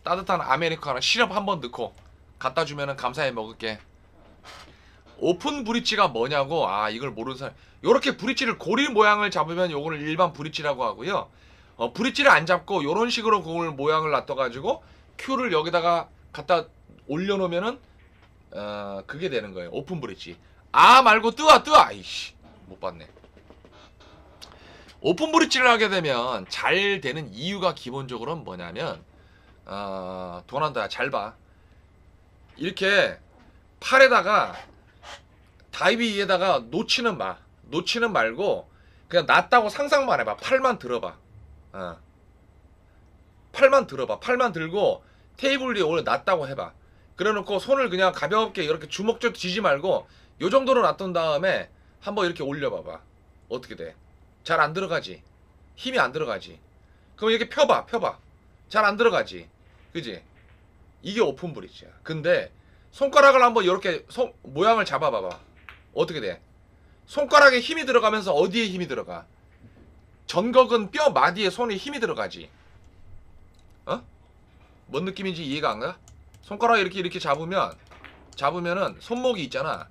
따뜻한 아메리카노 시럽 한번 넣고 갖다 주면은 감사히 먹을게. 오픈 브릿지가 뭐냐고? 아, 이걸 모르는 사람. 요렇게 브릿지를 고리 모양을 잡으면 요거를 일반 브릿지라고 하고요. 브릿지를 안 잡고 요런 식으로 공을 모양을 놔둬가지고 큐를 여기다가 갖다 올려놓으면은 그게 되는 거예요. 오픈 브릿지. 아 말고 뜨아. 이씨 못 봤네. 오픈 브릿지를 하게 되면 잘 되는 이유가 기본적으로는 뭐냐면 도난다 잘 봐. 이렇게 팔에다가 다이비 위에다가 놓치는 마. 놓치는 말고 그냥 놨다고 상상만 해봐. 팔만 들어봐. 팔만 들어봐. 팔만 들고 테이블 위에 올려놨다고 해봐. 그래놓고 손을 그냥 가볍게 이렇게 주먹질 쥐지 말고 요 정도로 놔둔 다음에 한번 이렇게 올려봐봐. 어떻게 돼? 잘 안 들어가지? 힘이 안 들어가지? 그럼 이렇게 펴봐. 잘 안 들어가지? 그지? 이게 오픈 브릿지야. 근데 손가락을 한번 이렇게 모양을 잡아봐봐. 어떻게 돼? 손가락에 힘이 들어가면서 어디에 힘이 들어가? 전걱은 뼈 마디에 손에 힘이 들어가지. 뭔 느낌인지 이해가 안 가? 손가락 이렇게 잡으면은 손목이 있잖아.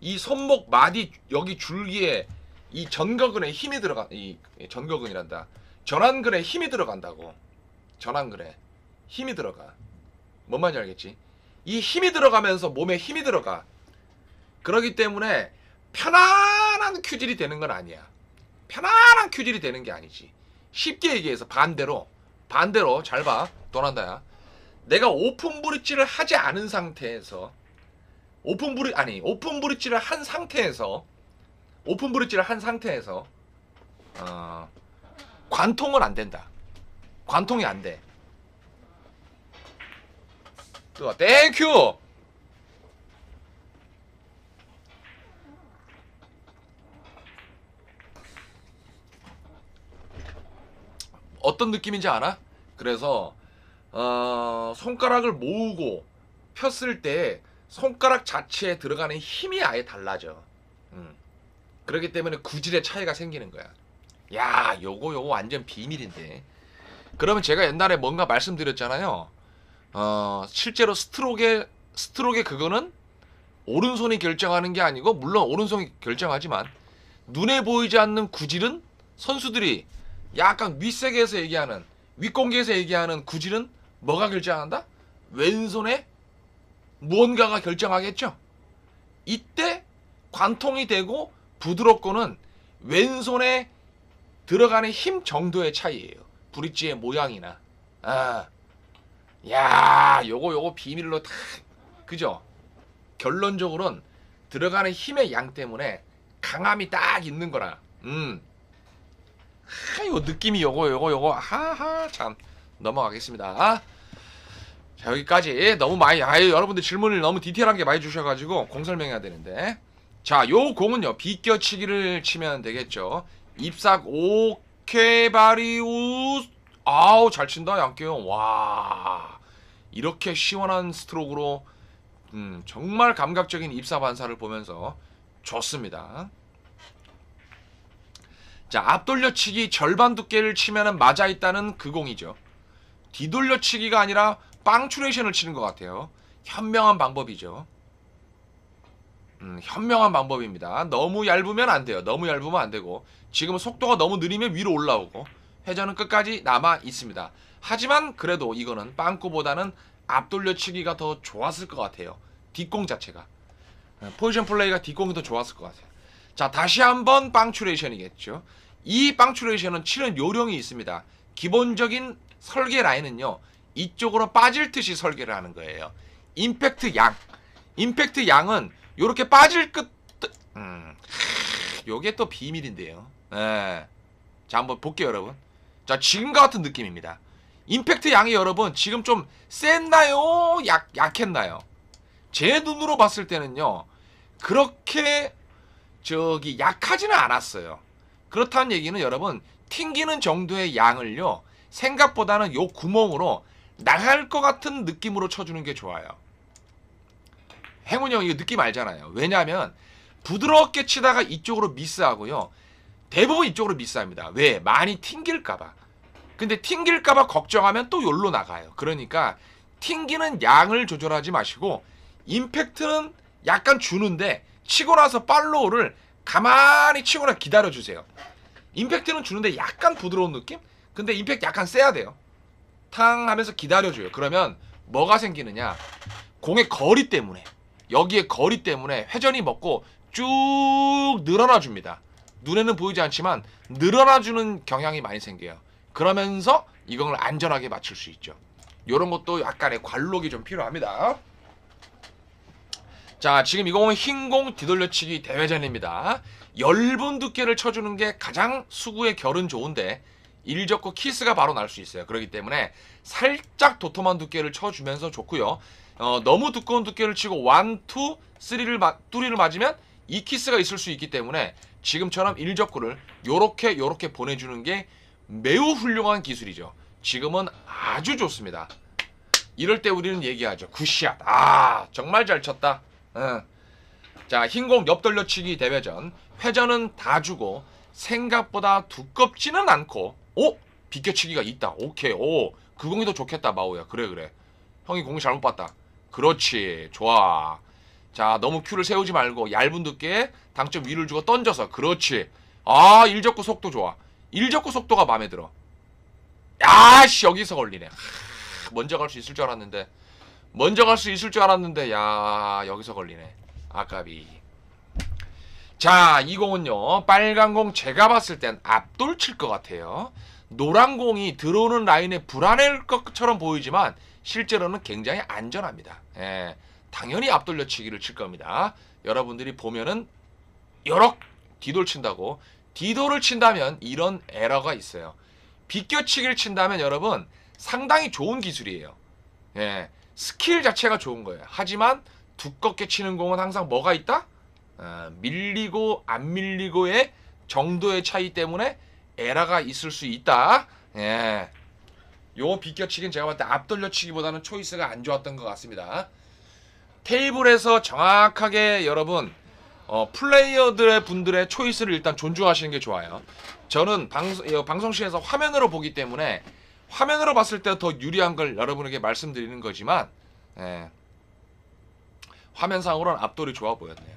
이 손목 마디 여기 줄기에 이 전거근에 힘이 들어가. 이 전거근이란다. 전완근에 힘이 들어간다고. 전완근에 힘이 들어가. 뭔 말인지 알겠지? 이 힘이 들어가면서 몸에 힘이 들어가. 그러기 때문에 편안한 큐질이 되는 건 아니야. 편안한 큐질이 되는 게 아니지. 쉽게 얘기해서 반대로 잘 봐. 도난다야. 내가 오픈 브릿지를 하지 않은 상태에서 오픈 브릿지를 한 상태에서 관통은 안 된다. 관통이 안 돼. 또 땡큐. 어떤 느낌인지 알아? 그래서 손가락을 모으고 폈을 때 손가락 자체에 들어가는 힘이 아예 달라져. 그렇기 때문에 구질의 차이가 생기는 거야. 야, 요거 완전 비밀인데. 그러면 제가 옛날에 뭔가 말씀드렸잖아요. 실제로 스트로크의 그거는 오른손이 결정하는 게 아니고, 물론 오른손이 결정하지만 눈에 보이지 않는 구질은 선수들이 약간 윗세계에서 얘기하는, 윗공기에서 얘기하는 구질은 뭐가 결정한다? 왼손에 무언가가 결정하겠죠. 이때 관통이 되고 부드럽고는 왼손에 들어가는 힘 정도의 차이예요. 브릿지의 모양이나. 아, 야, 요거 비밀로 탁, 그죠? 결론적으로는 들어가는 힘의 양 때문에 강함이 딱 있는 거라. 하, 요 느낌이 요거. 하하, 참. 넘어가겠습니다. 아? 자, 여기까지. 너무 많이, 아유, 여러분들 질문을 너무 디테일하게 많이 주셔가지고 공설명해야 되는데. 자, 요 공은요, 비껴치기를 치면 되겠죠. 입삭, 오케이, 바리, 우, 아우, 잘 친다, 양끼형. 와, 이렇게 시원한 스트로크로, 정말 감각적인 입사반사를 보면서 좋습니다. 자, 앞돌려치기 절반 두께를 치면은 맞아있다는 그 공이죠. 뒤돌려치기가 아니라 빵츄레이션을 치는 것 같아요. 현명한 방법이죠. 현명한 방법입니다. 너무 얇으면 안 돼요. 너무 얇으면 안 되고, 지금 속도가 너무 느리면 위로 올라오고, 회전은 끝까지 남아 있습니다. 하지만 그래도 이거는 빵꾸보다는 앞돌려치기가 더 좋았을 것 같아요. 뒷공 자체가, 포지션 플레이가 뒷공이 더 좋았을 것 같아요. 자, 다시 한번 빵츄레이션이겠죠. 이 빵츄레이션은 치는 요령이 있습니다. 기본적인 설계 라인은요, 이쪽으로 빠질 듯이 설계를 하는 거예요. 임팩트 양, 임팩트 양은 요렇게 빠질 끝, 요게 또 비밀인데요. 예. 자, 한번 볼게요, 여러분. 자, 지금과 같은 느낌입니다. 임팩트 양이 여러분 지금 좀 셌나요? 약했나요? 제 눈으로 봤을 때는요, 그렇게 저기 약하지는 않았어요. 그렇다는 얘기는 여러분, 튕기는 정도의 양을요, 생각보다는 요 구멍으로 나갈 것 같은 느낌으로 쳐주는 게 좋아요. 행운형 이거 느낌 알잖아요. 왜냐하면 부드럽게 치다가 이쪽으로 미스하고요, 대부분 이쪽으로 미스합니다. 왜? 많이 튕길까봐. 근데 튕길까봐 걱정하면 또 여기로 나가요. 그러니까 튕기는 양을 조절하지 마시고, 임팩트는 약간 주는데 치고 나서 팔로우를 가만히 치고 나서 기다려주세요. 임팩트는 주는데 약간 부드러운 느낌? 근데 임팩트 약간 세야 돼요. 탕 하면서 기다려줘요. 그러면 뭐가 생기느냐, 공의 거리 때문에, 여기에 거리 때문에 회전이 먹고 쭉 늘어나줍니다. 눈에는 보이지 않지만 늘어나주는 경향이 많이 생겨요. 그러면서 이걸 안전하게 맞출 수 있죠. 요런 것도 약간의 관록이 좀 필요합니다. 자, 지금 이 공은 흰공 뒤돌려치기 대회전입니다. 얇은 두께를 쳐주는 게 가장 수구의 결은 좋은데 일 접고 키스가 바로 날 수 있어요. 그렇기 때문에 살짝 도톰한 두께를 쳐주면서 좋고요. 너무 두꺼운 두께를 치고 1, 2, 3를 맞으면 이 키스가 있을 수 있기 때문에 지금처럼 일 접고를 요렇게 보내주는 게 매우 훌륭한 기술이죠. 지금은 아주 좋습니다. 이럴 때 우리는 얘기하죠. 굿샷. 아, 정말 잘 쳤다. 응. 자, 흰공 옆돌려치기 대회전. 회전은 다 주고 생각보다 두껍지는 않고, 오, 비껴치기가 있다. 오케이. 오, 그 공이 더 좋겠다, 마오야. 그래. 형이 공이 잘못 봤다. 그렇지. 좋아. 자, 너무 큐를 세우지 말고 얇은 두께에 당점 위를 주고 던져서. 그렇지. 아, 일 접고 속도 좋아. 일 접고 속도가 마음에 들어. 야씨, 여기서 걸리네. 하, 먼저 갈 수 있을 줄 알았는데 야, 여기서 걸리네. 아까비. 자, 이 공은요, 빨간 공 제가 봤을 땐 앞돌 칠 것 같아요. 노란 공이 들어오는 라인에 불안할 것처럼 보이지만 실제로는 굉장히 안전합니다. 예, 당연히 앞돌려치기를 칠 겁니다. 여러분들이 보면은 여러 뒤돌 친다고, 뒤돌을 친다면 이런 에러가 있어요. 비껴치기를 친다면 여러분 상당히 좋은 기술이에요. 예, 스킬 자체가 좋은 거예요. 하지만 두껍게 치는 공은 항상 뭐가 있다? 밀리고 안 밀리고의 정도의 차이 때문에 에러가 있을 수 있다. 예, 요 비껴치기는 제가 봤을 때 앞돌려치기보다는 초이스가 안 좋았던 것 같습니다. 테이블에서 정확하게 여러분 플레이어들의 분들의 초이스를 일단 존중하시는 게 좋아요. 저는 방송실에서 화면으로 보기 때문에 화면으로 봤을 때 더 유리한 걸 여러분에게 말씀드리는 거지만, 예, 화면상으로는 앞돌이 좋아 보였네요.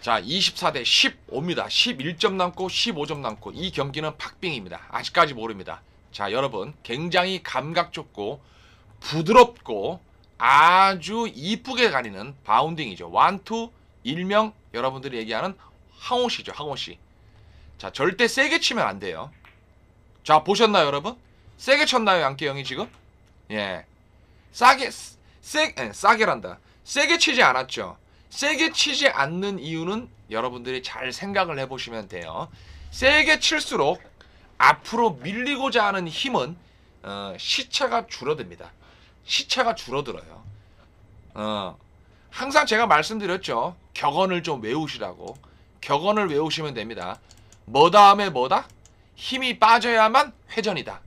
자, 24대 15입니다. 11점 남고 15점 남고, 이 경기는 박빙입니다. 아직까지 모릅니다. 자, 여러분 굉장히 감각 좋고 부드럽고 아주 이쁘게 가리는 바운딩이죠. 1, 2, 일명 여러분들이 얘기하는 항호시죠. 항호시. 자, 절대 세게 치면 안 돼요. 자, 보셨나요, 여러분? 세게 쳤나요, 양끼 형이 지금? 예. 싸게란다. 세게 치지 않았죠. 세게 치지 않는 이유는 여러분들이 잘 생각을 해보시면 돼요. 세게 칠수록 앞으로 밀리고자 하는 힘은 시차가 줄어듭니다. 시차가 줄어들어요. 항상 제가 말씀드렸죠. 격언을 좀 외우시라고. 격언을 외우시면 됩니다. 뭐 다음에 뭐다? 힘이 빠져야만 회전이다.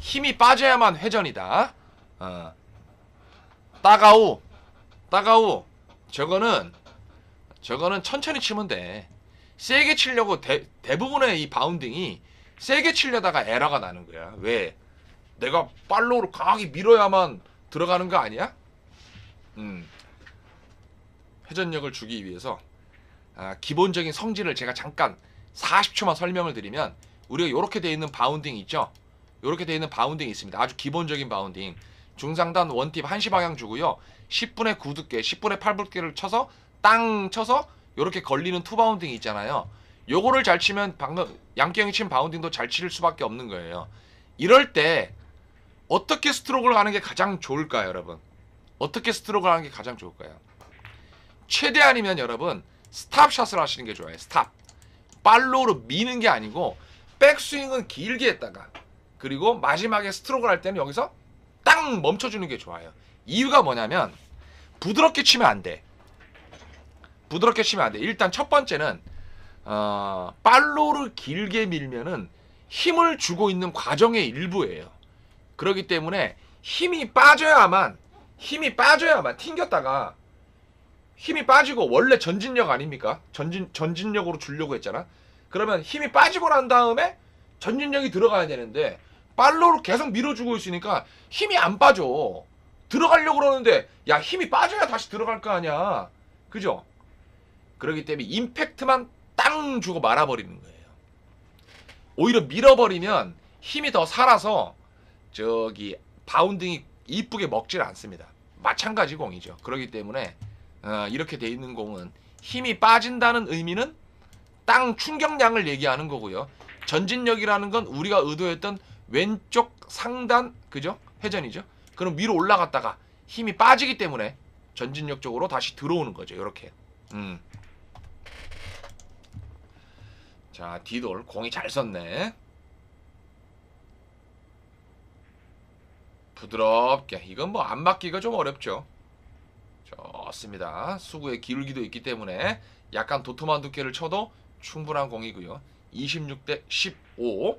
힘이 빠져야만 회전이다. 따가우. 따가우. 저거는 천천히 치면 돼. 세게 치려고 대부분의 이 바운딩이 세게 치려다가 에러가 나는 거야. 왜? 내가 팔로우를 강하게 밀어야만 들어가는 거 아니야? 회전력을 주기 위해서 기본적인 성질을 제가 잠깐 40초만 설명을 드리면, 우리가 요렇게 돼 있는 바운딩 있죠? 요렇게 돼 있는 바운딩이 있습니다. 아주 기본적인 바운딩. 중상단 원팁 1시 방향 주고요. 10분의 9두께, 10분의 8두께를 쳐서 땅 쳐서 요렇게 걸리는 투바운딩이 있잖아요. 요거를 잘 치면 방금 양끼형이 친 바운딩도 잘 칠 수밖에 없는 거예요. 이럴 때 어떻게 스트로크를 하는 게 가장 좋을까요, 여러분? 어떻게 스트로크를 하는 게 가장 좋을까요? 최대한이면 여러분 스탑샷을 하시는 게 좋아요. 스탑. 팔로우로 미는 게 아니고 백스윙은 길게 했다가 그리고 마지막에 스트로크를 할 때는 여기서 땅 멈춰주는 게 좋아요. 이유가 뭐냐면 부드럽게 치면 안 돼. 부드럽게 치면 안 돼. 일단 첫 번째는 팔로우를 길게 밀면은 힘을 주고 있는 과정의 일부예요. 그렇기 때문에 힘이 빠져야만 튕겼다가 힘이 빠지고, 원래 전진력 아닙니까? 전진력으로 주려고 했잖아. 그러면 힘이 빠지고 난 다음에 전진력이 들어가야 되는데 팔로우를 계속 밀어주고 있으니까 힘이 안 빠져. 들어가려고 그러는데 야, 힘이 빠져야 다시 들어갈 거 아니야. 그죠? 그렇기 때문에 임팩트만 땅 주고 말아버리는 거예요. 오히려 밀어버리면 힘이 더 살아서 저기 바운딩이 이쁘게 먹질 않습니다. 마찬가지 공이죠. 그렇기 때문에 이렇게 돼 있는 공은 힘이 빠진다는 의미는 땅 충격량을 얘기하는 거고요. 전진력이라는 건 우리가 의도했던 왼쪽 상단, 그죠? 회전이죠. 그럼 위로 올라갔다가 힘이 빠지기 때문에 전진력 쪽으로 다시 들어오는 거죠. 이렇게. 자, 뒤돌 공이 잘 섰네. 부드럽게. 이건 뭐 안 맞기가 좀 어렵죠. 좋습니다. 수구의 기울기도 있기 때문에 약간 도톰한 두께를 쳐도 충분한 공이고요. 26대 15.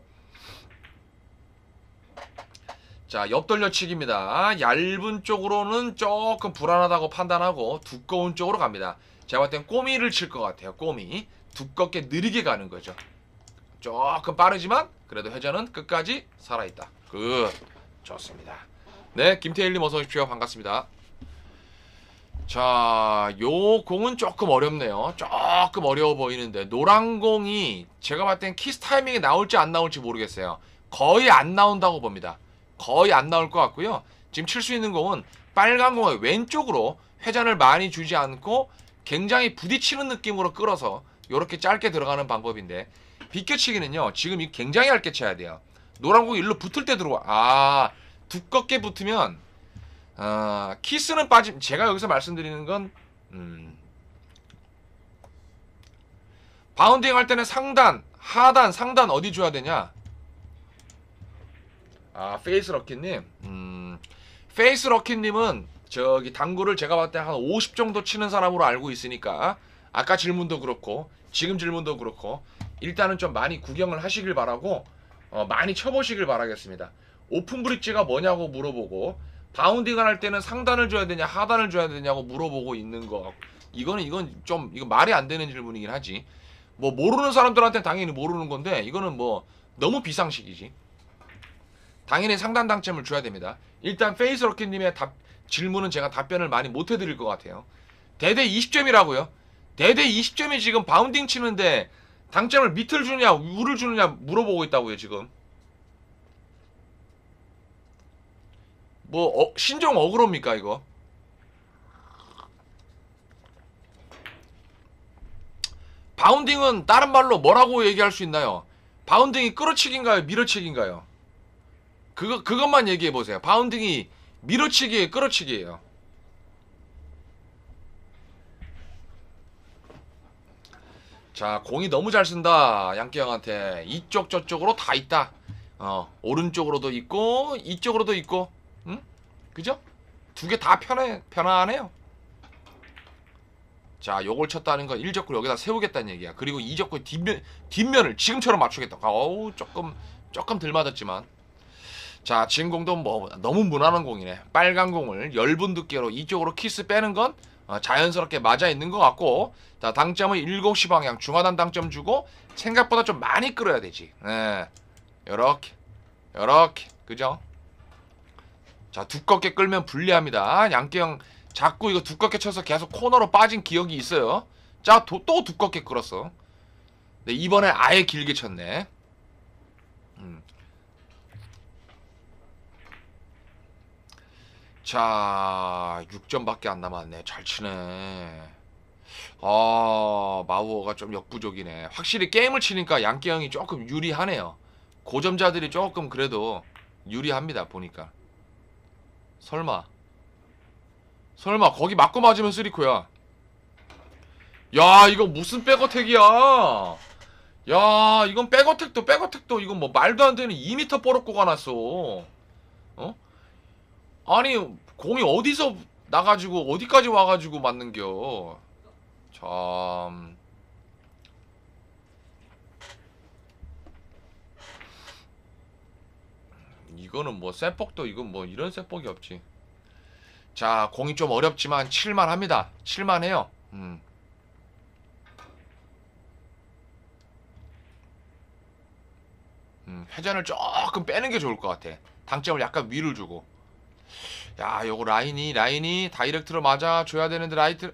자, 옆돌려치기입니다. 얇은 쪽으로는 조금 불안하다고 판단하고 두꺼운 쪽으로 갑니다. 제가 봤을 땐 꼬미를 칠 것 같아요. 꼬미. 두껍게 느리게 가는 거죠. 조금 빠르지만 그래도 회전은 끝까지 살아있다. 굿. 좋습니다. 네, 김태일님 어서 오십시오. 반갑습니다. 자, 요 공은 조금 어렵네요. 조금 어려워 보이는데 노란 공이 제가 봤을 땐 키스 타이밍이 나올지 안 나올지 모르겠어요. 거의 안 나온다고 봅니다. 거의 안 나올 것 같고요. 지금 칠 수 있는 공은 빨간 공의 왼쪽으로 회전을 많이 주지 않고 굉장히 부딪히는 느낌으로 끌어서 요렇게 짧게 들어가는 방법인데, 비껴치기는요 지금 이 굉장히 얇게 쳐야 돼요. 노란 공이 일로 붙을 때 들어와. 아, 두껍게 붙으면 키스는 빠짐. 제가 여기서 말씀드리는 건 바운딩 할 때는 상단, 하단, 상단 어디 줘야 되냐? 아, 페이스 럭키님. 페이스 럭키님은 저기 당구를 제가 봤을 때 한 50 정도 치는 사람으로 알고 있으니까 아까 질문도 그렇고 지금 질문도 그렇고 일단은 좀 많이 구경을 하시길 바라고 많이 쳐보시길 바라겠습니다. 오픈 브릿지가 뭐냐고 물어보고 바운딩을 할 때는 상단을 줘야 되냐 하단을 줘야 되냐고 물어보고 있는 거, 이건 좀 이거 말이 안 되는 질문이긴 하지. 뭐 모르는 사람들한테는 당연히 모르는 건데 이거는 뭐 너무 비상식이지. 당연히 상단 당점을 줘야 됩니다. 일단 페이스 로켓님의 질문은 제가 답변을 많이 못 해드릴 것 같아요. 대대 20점이라고요? 대대 20점이 지금 바운딩 치는데 당점을 밑을 주느냐 우를 주느냐 물어보고 있다고요 지금. 뭐 신종 어그로입니까 이거? 바운딩은 다른 말로 뭐라고 얘기할 수 있나요? 바운딩이 끌어치기인가요? 밀어치기인가요? 그것만 얘기해보세요. 바운딩이 밀어치기에 끌어치기예요. 자, 공이 너무 잘 쓴다. 양끼 형한테 이쪽 저쪽으로 다 있다. 오른쪽으로도 있고 이쪽으로도 있고. 응? 그죠? 두 개 다 편안해요. 자, 요걸 쳤다는 건 1적구 여기다 세우겠다는 얘기야. 그리고 2적구 뒷면을 지금처럼 맞추겠다. 어우, 조금 덜 맞았지만. 자, 진 공도 뭐 너무 무난한 공이네. 빨간 공을 엷은 두께로 이쪽으로 키스 빼는 건 자연스럽게 맞아 있는 것 같고. 자, 당점은 7시 방향 중하단 당점 주고 생각보다 좀 많이 끌어야 되지. 네. 요렇게 그죠? 자, 두껍게 끌면 불리합니다. 양끼형 자꾸 이거 두껍게 쳐서 계속 코너로 빠진 기억이 있어요. 자, 또 두껍게 끌었어. 근데 이번에 아예 길게 쳤네. 자, 6점밖에 안 남았네. 잘 치네. 마우어가 좀 역부족이네. 확실히 게임을 치니까 양끼 형이 조금 유리하네요. 고점자들이 조금 그래도 유리합니다. 보니까. 설마 거기 맞고 맞으면 쓰리코야. 야, 이거 무슨 백어택이야. 야, 이건 백어택도 이건 뭐 말도 안 되는 2m 뻘럭고가 났어. 아니, 공이 어디서 나가지고 어디까지 와가지고 맞는겨. 참. 이거는 뭐 쇠뻑도 이건 뭐 이런 쇠뻑이 없지. 자, 공이 좀 어렵지만 칠만합니다. 칠만해요. 회전을 조금 빼는 게 좋을 것 같아. 당점을 약간 위를 주고. 야, 요거 라인이 다이렉트로 맞아 줘야 되는데 라이트.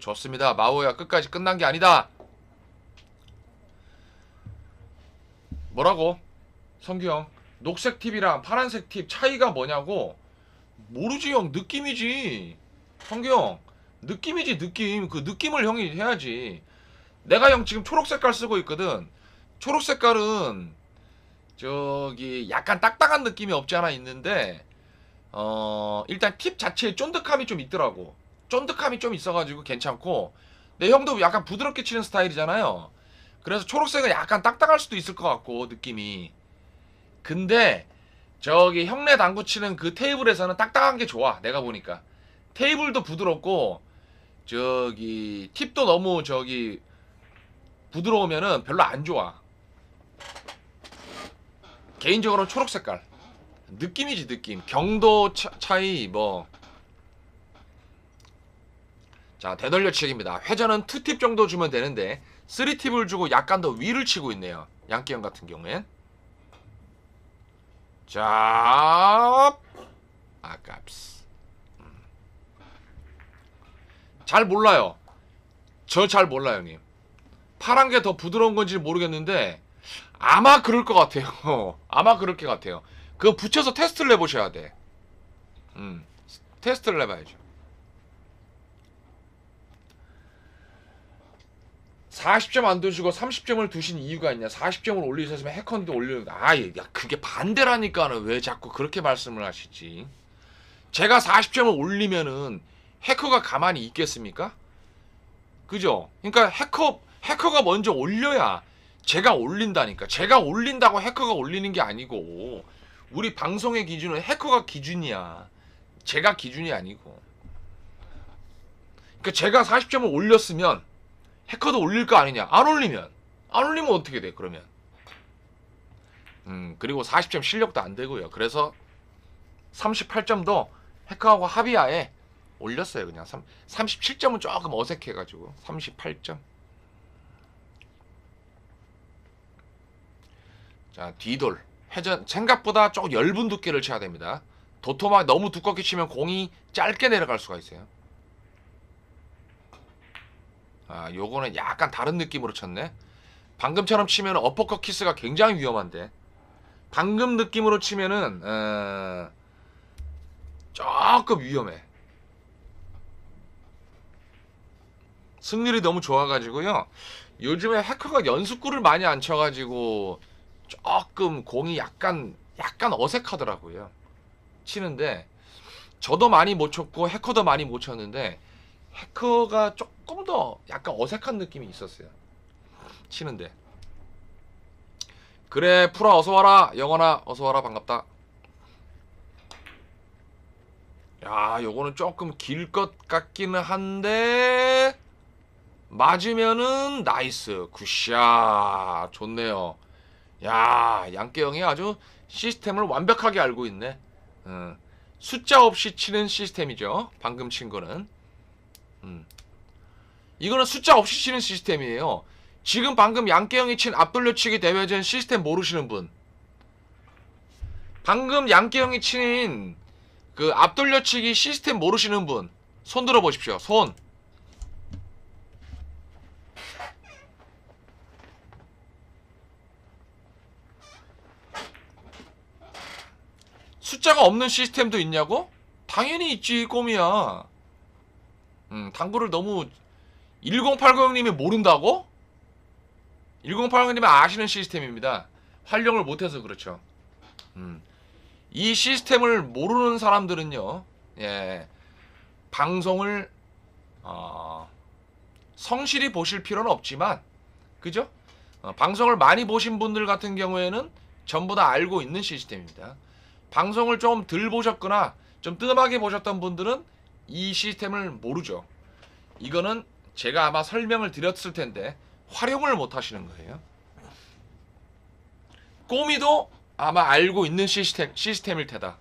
좋습니다. 마오야, 끝까지 끝난 게 아니다. 뭐라고? 성규형, 녹색 팁이랑 파란색 팁 차이가 뭐냐고? 모르지 형. 느낌이지. 성규형, 느낌이지. 느낌. 그 느낌을 형이 해야지. 내가 형 지금 초록색깔 쓰고 있거든. 초록색깔은 저기 약간 딱딱한 느낌이 없지 않아 있는데 일단 팁 자체에 쫀득함이 좀 있더라고. 쫀득함이 좀 있어가지고 괜찮고. 내 형도 약간 부드럽게 치는 스타일이잖아요. 그래서 초록색은 약간 딱딱할 수도 있을 것 같고 느낌이. 근데 저기 형네 당구 치는 그 테이블에서는 딱딱한 게 좋아. 내가 보니까 테이블도 부드럽고 저기 팁도 너무 저기 부드러우면은 별로 안 좋아. 개인적으로 초록 색깔 느낌이지. 느낌. 경도 차이 뭐. 자, 되돌려치기입니다. 회전은 2팁 정도 주면 되는데 3팁을 주고 약간 더 위를 치고 있네요. 양끼형 같은 경우엔. 자, 아깝스. 잘 몰라요. 저 잘 몰라요, 형님. 파란 게 더 부드러운 건지 모르겠는데 아마 그럴 것 같아요. 아마 그럴 것 같아요. 그거 붙여서 테스트를 해보셔야 돼. 테스트를 해봐야죠. 40점 안 두시고 30점을 두신 이유가 있냐? 40점을 올리셨으면 해컨도 올려야. 야, 그게 반대라니까는 왜 자꾸 그렇게 말씀을 하시지? 제가 40점을 올리면은 해커가 가만히 있겠습니까? 그죠? 그러니까 해커가 먼저 올려야 제가 올린다니까. 제가 올린다고 해커가 올리는 게 아니고 우리 방송의 기준은 해커가 기준이야. 제가 기준이 아니고. 그러니까 제가 40점을 올렸으면 해커도 올릴 거 아니냐. 안 올리면 어떻게 돼 그러면? 그리고 40점 실력도 안 되고요. 그래서 38점도 해커하고 합의하에 올렸어요. 그냥 37점은 조금 어색해가지고 38점. 자, 뒤돌 회전 생각보다 조금 엷은 두께를 쳐야 됩니다. 도톰하게 너무 두껍게 치면 공이 짧게 내려갈 수가 있어요. 아, 요거는 약간 다른 느낌으로 쳤네. 방금처럼 치면 어퍼컷 키스가 굉장히 위험한데 방금 느낌으로 치면은 조금 위험해. 승률이 너무 좋아가지고요. 요즘에 해커가 연습구를 많이 안 쳐가지고 조금 공이 약간 어색하더라고요. 치는데 저도 많이 못 쳤고 해커도 많이 못 쳤는데 해커가 조금 더 약간 어색한 느낌이 있었어요. 치는데. 그래 풀아 어서와라. 영원아 어서와라. 반갑다. 야 요거는 조금 길 것 같기는 한데 맞으면은 나이스. 굿샷. 좋네요. 야 양끼형이 아주 시스템을 완벽하게 알고 있네. 숫자 없이 치는 시스템이죠. 방금 친 거는. 이거는 숫자 없이 치는 시스템이에요. 지금 방금 양끼형이 친 앞돌려치기 대회전 시스템 모르시는 분. 방금 양끼형이 친 그 앞돌려치기 시스템 모르시는 분. 손 들어보십시오. 손. 숫자가 없는 시스템도 있냐고? 당연히 있지 꼬미야. 당구를 너무 1080님이 모른다고? 1080님이 아시는 시스템입니다. 활용을 못해서 그렇죠. 이 시스템을 모르는 사람들은요, 예, 방송을 성실히 보실 필요는 없지만, 그죠? 방송을 많이 보신 분들 같은 경우에는 전부 다 알고 있는 시스템입니다. 방송을 좀 덜 보셨거나 좀 뜸하게 보셨던 분들은 이 시스템을 모르죠. 이거는 제가 아마 설명을 드렸을 텐데 활용을 못 하시는 거예요. 꼬미도 아마 알고 있는 시스템일 테다.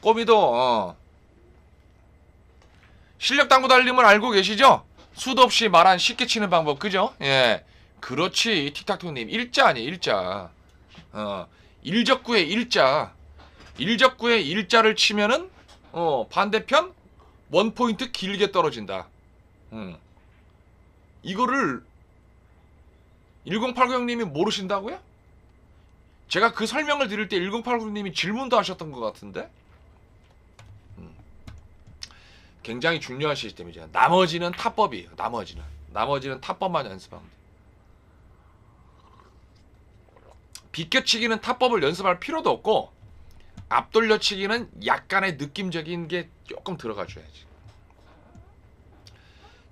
꼬미도 실력 당구 달님은 알고 계시죠? 수도 없이 말한 쉽게 치는 방법, 그죠? 예, 그렇지 틱탁톡님. 일자 아니에요, 일자. 일적구의 일자. 일적구에 일자를 치면은 반대편 원포인트 길게 떨어진다. 이거를 1080님이 모르신다고요? 제가 그 설명을 드릴 때 1080님이 질문도 하셨던 것 같은데? 굉장히 중요한 시스템이죠. 나머지는 타법이에요. 나머지는 타법만 연습하면 돼요. 비껴치기는 타법을 연습할 필요도 없고 앞돌려치기는 약간의 느낌적인 게 조금 들어가줘야지.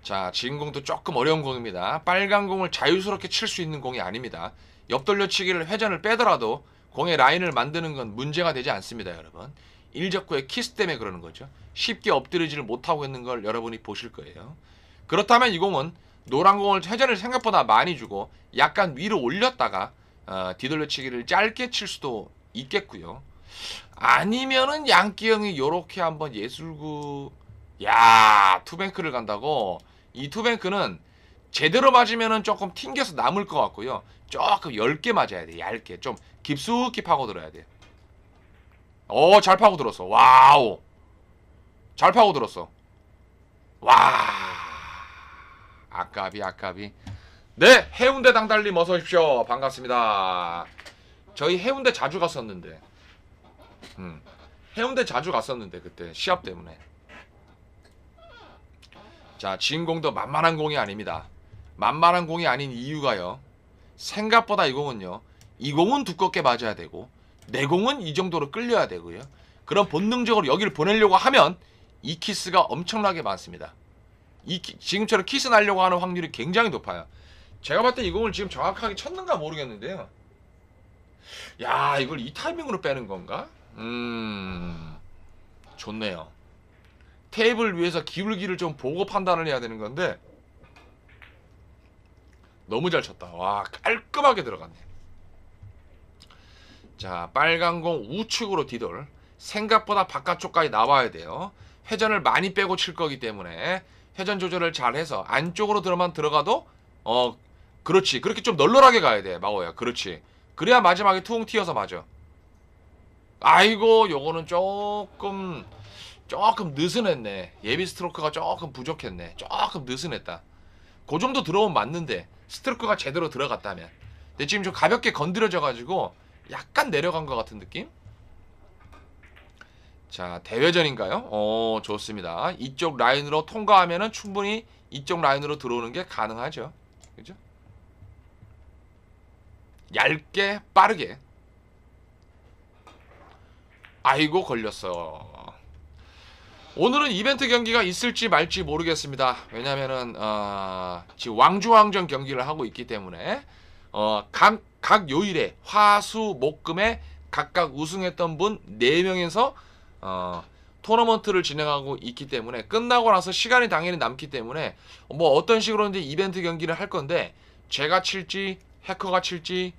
자, 진 공도 조금 어려운 공입니다. 빨간 공을 자유스럽게 칠 수 있는 공이 아닙니다. 옆돌려치기를 회전을 빼더라도 공의 라인을 만드는 건 문제가 되지 않습니다. 여러분, 일적구의 키스 때문에 그러는 거죠. 쉽게 엎드리지를 못하고 있는 걸 여러분이 보실 거예요. 그렇다면 이 공은 노란 공을 회전을 생각보다 많이 주고 약간 위로 올렸다가 뒤돌려치기를 짧게 칠 수도 있겠고요. 아니면은 양끼형이 요렇게 한번 예술구. 야 투뱅크를 간다고. 이 투뱅크는 제대로 맞으면은 조금 튕겨서 남을 것 같고요. 조금 얇게 맞아야 돼. 얇게 좀 깊숙이 파고들어야 돼. 오, 잘 파고들었어. 와우, 잘 파고들었어. 와, 아까비 아까비. 네, 해운대 당달님 어서 오십시오. 반갑습니다. 저희 해운대 자주 갔었는데. 해운대 자주 갔었는데 그때 시합 때문에. 자, 진 공도 만만한 공이 아닙니다. 만만한 공이 아닌 이유가요, 생각보다 이 공은요, 이 공은 두껍게 맞아야 되고 내 공은 이 정도로 끌려야 되고요. 그럼 본능적으로 여기를 보내려고 하면 이 키스가 엄청나게 많습니다. 지금처럼 키스 날려고 하는 확률이 굉장히 높아요. 제가 봤을 때 이 공을 지금 정확하게 쳤는가 모르겠는데요. 야, 이걸 이 타이밍으로 빼는 건가? 좋네요. 테이블 위에서 기울기를 좀 보고 판단을 해야 되는 건데 너무 잘 쳤다. 와, 깔끔하게 들어갔네. 자, 빨간 공 우측으로 뒤돌. 생각보다 바깥쪽까지 나와야 돼요. 회전을 많이 빼고 칠 거기 때문에 회전 조절을 잘해서 안쪽으로 들어가도 그렇지. 그렇게 좀 널널하게 가야 돼, 마오야. 그렇지. 그래야 마지막에 투홍 튀어서 맞아. 아이고, 요거는 조금 느슨했네. 예비 스트로크가 조금 부족했네. 조금 느슨했다. 그 정도 들어오면 맞는데 스트로크가 제대로 들어갔다면. 근데 지금 좀 가볍게 건드려져가지고 약간 내려간 것 같은 느낌? 자, 대회전인가요? 어, 좋습니다. 이쪽 라인으로 통과하면은 충분히 이쪽 라인으로 들어오는 게 가능하죠. 그죠? 얇게 빠르게. 아이고, 걸렸어. 오늘은 이벤트 경기가 있을지 말지 모르겠습니다. 왜냐면은 지금 왕주왕전 경기를 하고 있기 때문에 각 요일에 화수목금에 각각 우승했던 분 4명에서 토너먼트를 진행하고 있기 때문에 끝나고 나서 시간이 당연히 남기 때문에 뭐 어떤 식으로든지 이벤트 경기를 할 건데 제가 칠지 해커가 칠지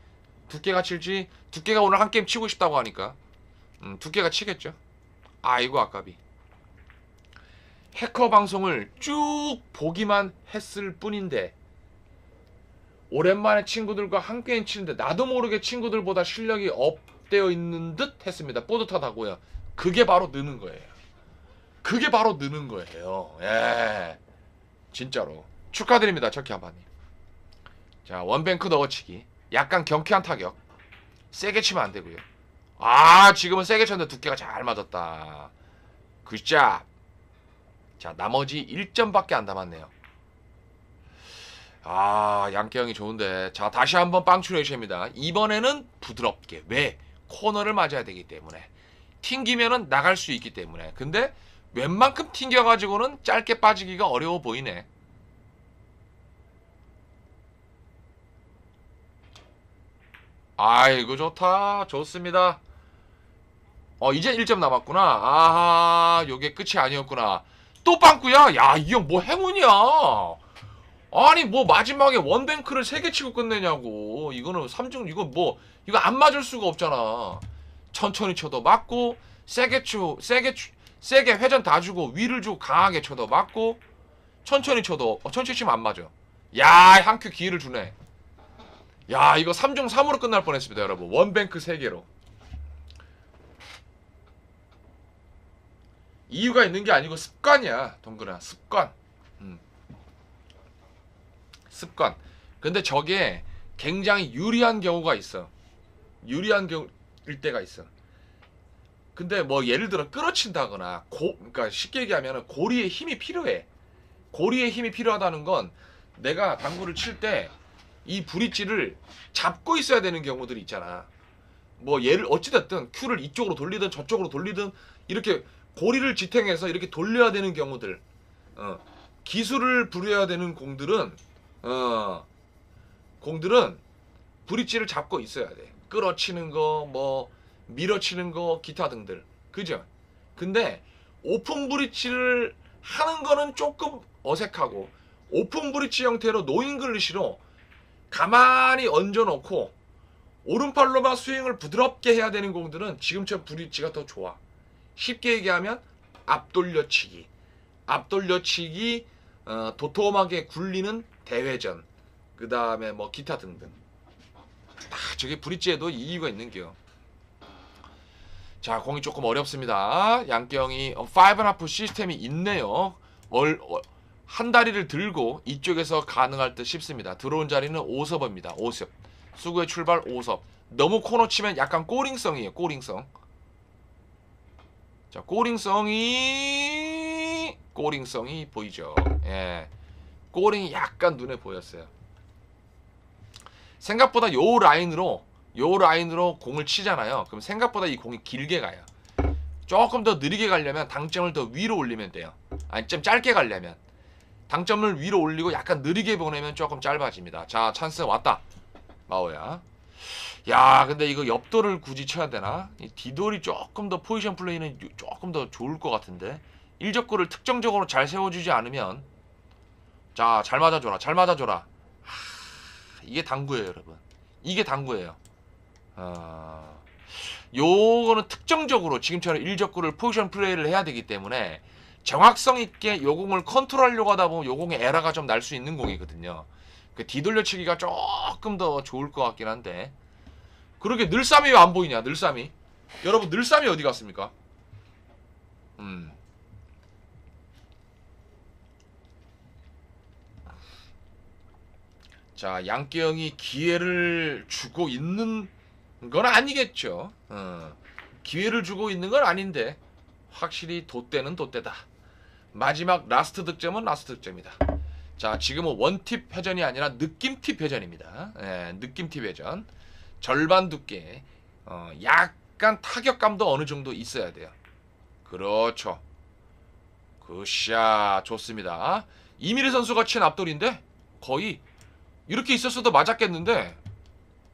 두께가 오늘 한 게임 치고 싶다고 하니까 두께가 치겠죠. 아이고 아깝이. 해커 방송을 쭉 보기만 했을 뿐인데 오랜만에 친구들과 한 게임 치는데 나도 모르게 친구들보다 실력이 업되어 있는 듯 했습니다. 뿌듯하다고요. 그게 바로 느는 거예요. 그게 바로 느는 거예요. 예, 진짜로 축하드립니다. 척키아바님. 자, 원뱅크 넣어치기. 약간 경쾌한 타격. 세게 치면 안 되고요. 아, 지금은 세게 쳤는데 두께가 잘 맞았다. 굿잡. 자, 나머지 1점밖에 안 남았네요. 아, 양끼형이 좋은데. 자, 다시 한번 빵추레이션입니다. 이번에는 부드럽게. 왜? 코너를 맞아야 되기 때문에. 튕기면은 나갈 수 있기 때문에. 근데 웬만큼 튕겨가지고는 짧게 빠지기가 어려워 보이네. 아이고 좋다. 좋습니다. 이제 1점 남았구나. 아하, 요게 끝이 아니었구나. 또 빵꾸야. 야, 이 형 뭐 행운이야. 아니 뭐 마지막에 원뱅크를 3개 치고 끝내냐고. 이거는 3중 이거 뭐 이거 안 맞을 수가 없잖아. 천천히 쳐도 맞고 세게 회전 다 주고 위를 주고 강하게 쳐도 맞고 천천히 쳐도 천천히 치면 안 맞아. 야, 한 큐 기회를 주네. 야, 이거 3중 3으로 끝날 뻔했습니다, 여러분. 원뱅크 3개로. 이유가 있는 게 아니고 습관이야, 동그라. 습관. 습관. 근데 저게 굉장히 유리한 경우가 있어. 유리한 경우 일 때가 있어. 근데 뭐 예를 들어 끌어친다거나 그러니까 쉽게 얘기하면 고리에 힘이 필요해. 고리에 힘이 필요하다는 건 내가 당구를 칠 때 이 브릿지를 잡고 있어야 되는 경우들이 있잖아. 뭐 얘를 어찌됐든 큐를 이쪽으로 돌리든 저쪽으로 돌리든 이렇게 고리를 지탱해서 이렇게 돌려야 되는 경우들, 기술을 부려야 되는 공들은 브릿지를 잡고 있어야 돼. 끌어치는 거, 뭐 밀어치는 거, 기타 등들. 그죠? 근데 오픈 브릿지를 하는 거는 조금 어색하고 오픈 브릿지 형태로 노잉글리시로 가만히 얹어놓고 오른팔로만 스윙을 부드럽게 해야 되는 공들은 지금처럼 브릿지가 더 좋아. 쉽게 얘기하면 앞돌려치기. 앞돌려치기, 도톰하게 굴리는 대회전. 그 다음에 뭐 기타 등등. 다 저게 브릿지에도 이유가 있는겨. 자, 공이 조금 어렵습니다. 양경이 5.5 시스템이 있네요. 한 다리를 들고 이쪽에서 가능할 듯 싶습니다. 들어온 자리는 5섭입니다. 5섭. 수구의 출발 5섭. 너무 코너 치면 약간 꼬링성이에요. 꼬링성. 자, 꼬링성이 보이죠. 예, 꼬링이 약간 눈에 보였어요. 생각보다 요 라인으로 공을 치잖아요. 그럼 생각보다 이 공이 길게 가요. 조금 더 느리게 가려면 당점을 더 위로 올리면 돼요. 아니, 좀 짧게 가려면 당점을 위로 올리고 약간 느리게 보내면 조금 짧아집니다. 자, 찬스 왔다. 마오야. 야, 근데 이거 옆돌을 굳이 쳐야 되나? 이 뒤돌이 조금 더 포지션 플레이는 조금 더 좋을 것 같은데. 일접구를 특정적으로 잘 세워주지 않으면. 자, 잘 맞아줘라. 잘 맞아줘라. 이게 당구예요, 여러분. 이게 당구예요. 요거는 특정적으로 지금처럼 일접구를 포지션 플레이를 해야 되기 때문에 정확성 있게 요 공을 컨트롤하려고 하다 보면 요 공의 에러가 좀 날 수 있는 공이거든요. 그 뒤돌려치기가 조금 더 좋을 것 같긴 한데. 그러게 늘쌈이 왜 안 보이냐, 늘쌈이. 여러분, 늘쌈이 어디 갔습니까? 자, 양끼형이 기회를 주고 있는 건 아니겠죠. 기회를 주고 있는 건 아닌데 확실히 돛대는 돛대다. 마지막 라스트 득점은 라스트 득점이다. 자, 지금은 원팁 회전이 아니라 느낌팁 회전입니다. 예, 느낌팁 회전. 절반 두께. 약간 타격감도 어느 정도 있어야 돼요. 그렇죠. 굿샷. 좋습니다. 이미래 선수가 친 앞돌인데 거의 이렇게 있었어도 맞았겠는데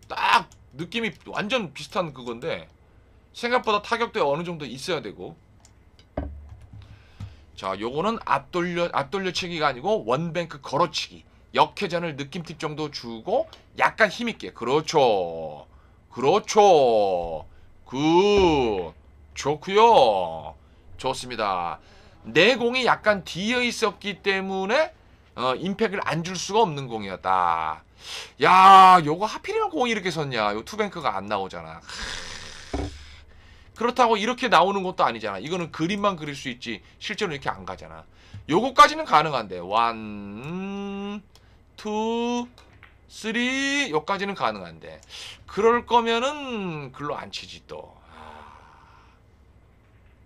딱 느낌이 완전 비슷한 그건데 생각보다 타격도 어느 정도 있어야 되고. 자, 요거는 앞돌려치기가 아니고 원뱅크 걸어치기. 역회전을 느낌팁 정도 주고 약간 힘있게. 그렇죠. 그렇죠. 굿. 좋구요. 좋습니다. 내 공이 약간 뒤에 있었기 때문에 임팩을 안 줄 수가 없는 공이었다. 야, 요거 하필이면 공이 이렇게 섰냐. 요 투뱅크가 안 나오잖아. 그렇다고 이렇게 나오는 것도 아니잖아. 이거는 그림만 그릴 수 있지 실제로 이렇게 안 가잖아. 요거까지는 가능한데 1, 2, 3 요까지는 가능한데 그럴 거면은 글로 안 치지 또.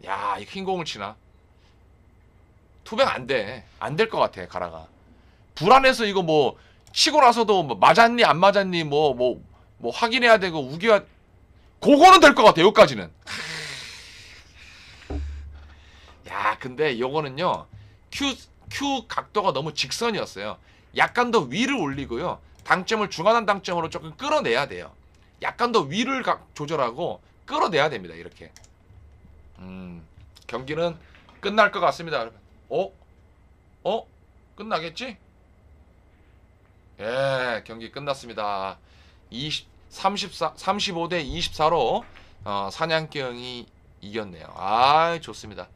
야, 이 흰 공을 치나? 투뱅 안 돼. 안 될 것 같아 가라가. 불안해서 이거 뭐 치고 나서도 뭐 맞았니 안 맞았니 뭐 확인해야 되고 우겨야. 그거는 될 것 같아. 여기까지는. 야, 근데 요거는요. 큐 각도가 너무 직선이었어요. 약간 더 위를 올리고요. 당점을 중간한 당점으로 조금 끌어내야 돼요. 약간 더 위를 조절하고 끌어내야 됩니다. 이렇게. 경기는 끝날 것 같습니다. 여러분. 끝나겠지? 예, 경기 끝났습니다. 35대 24로 사냥개형이 이겼네요. 아, 좋습니다.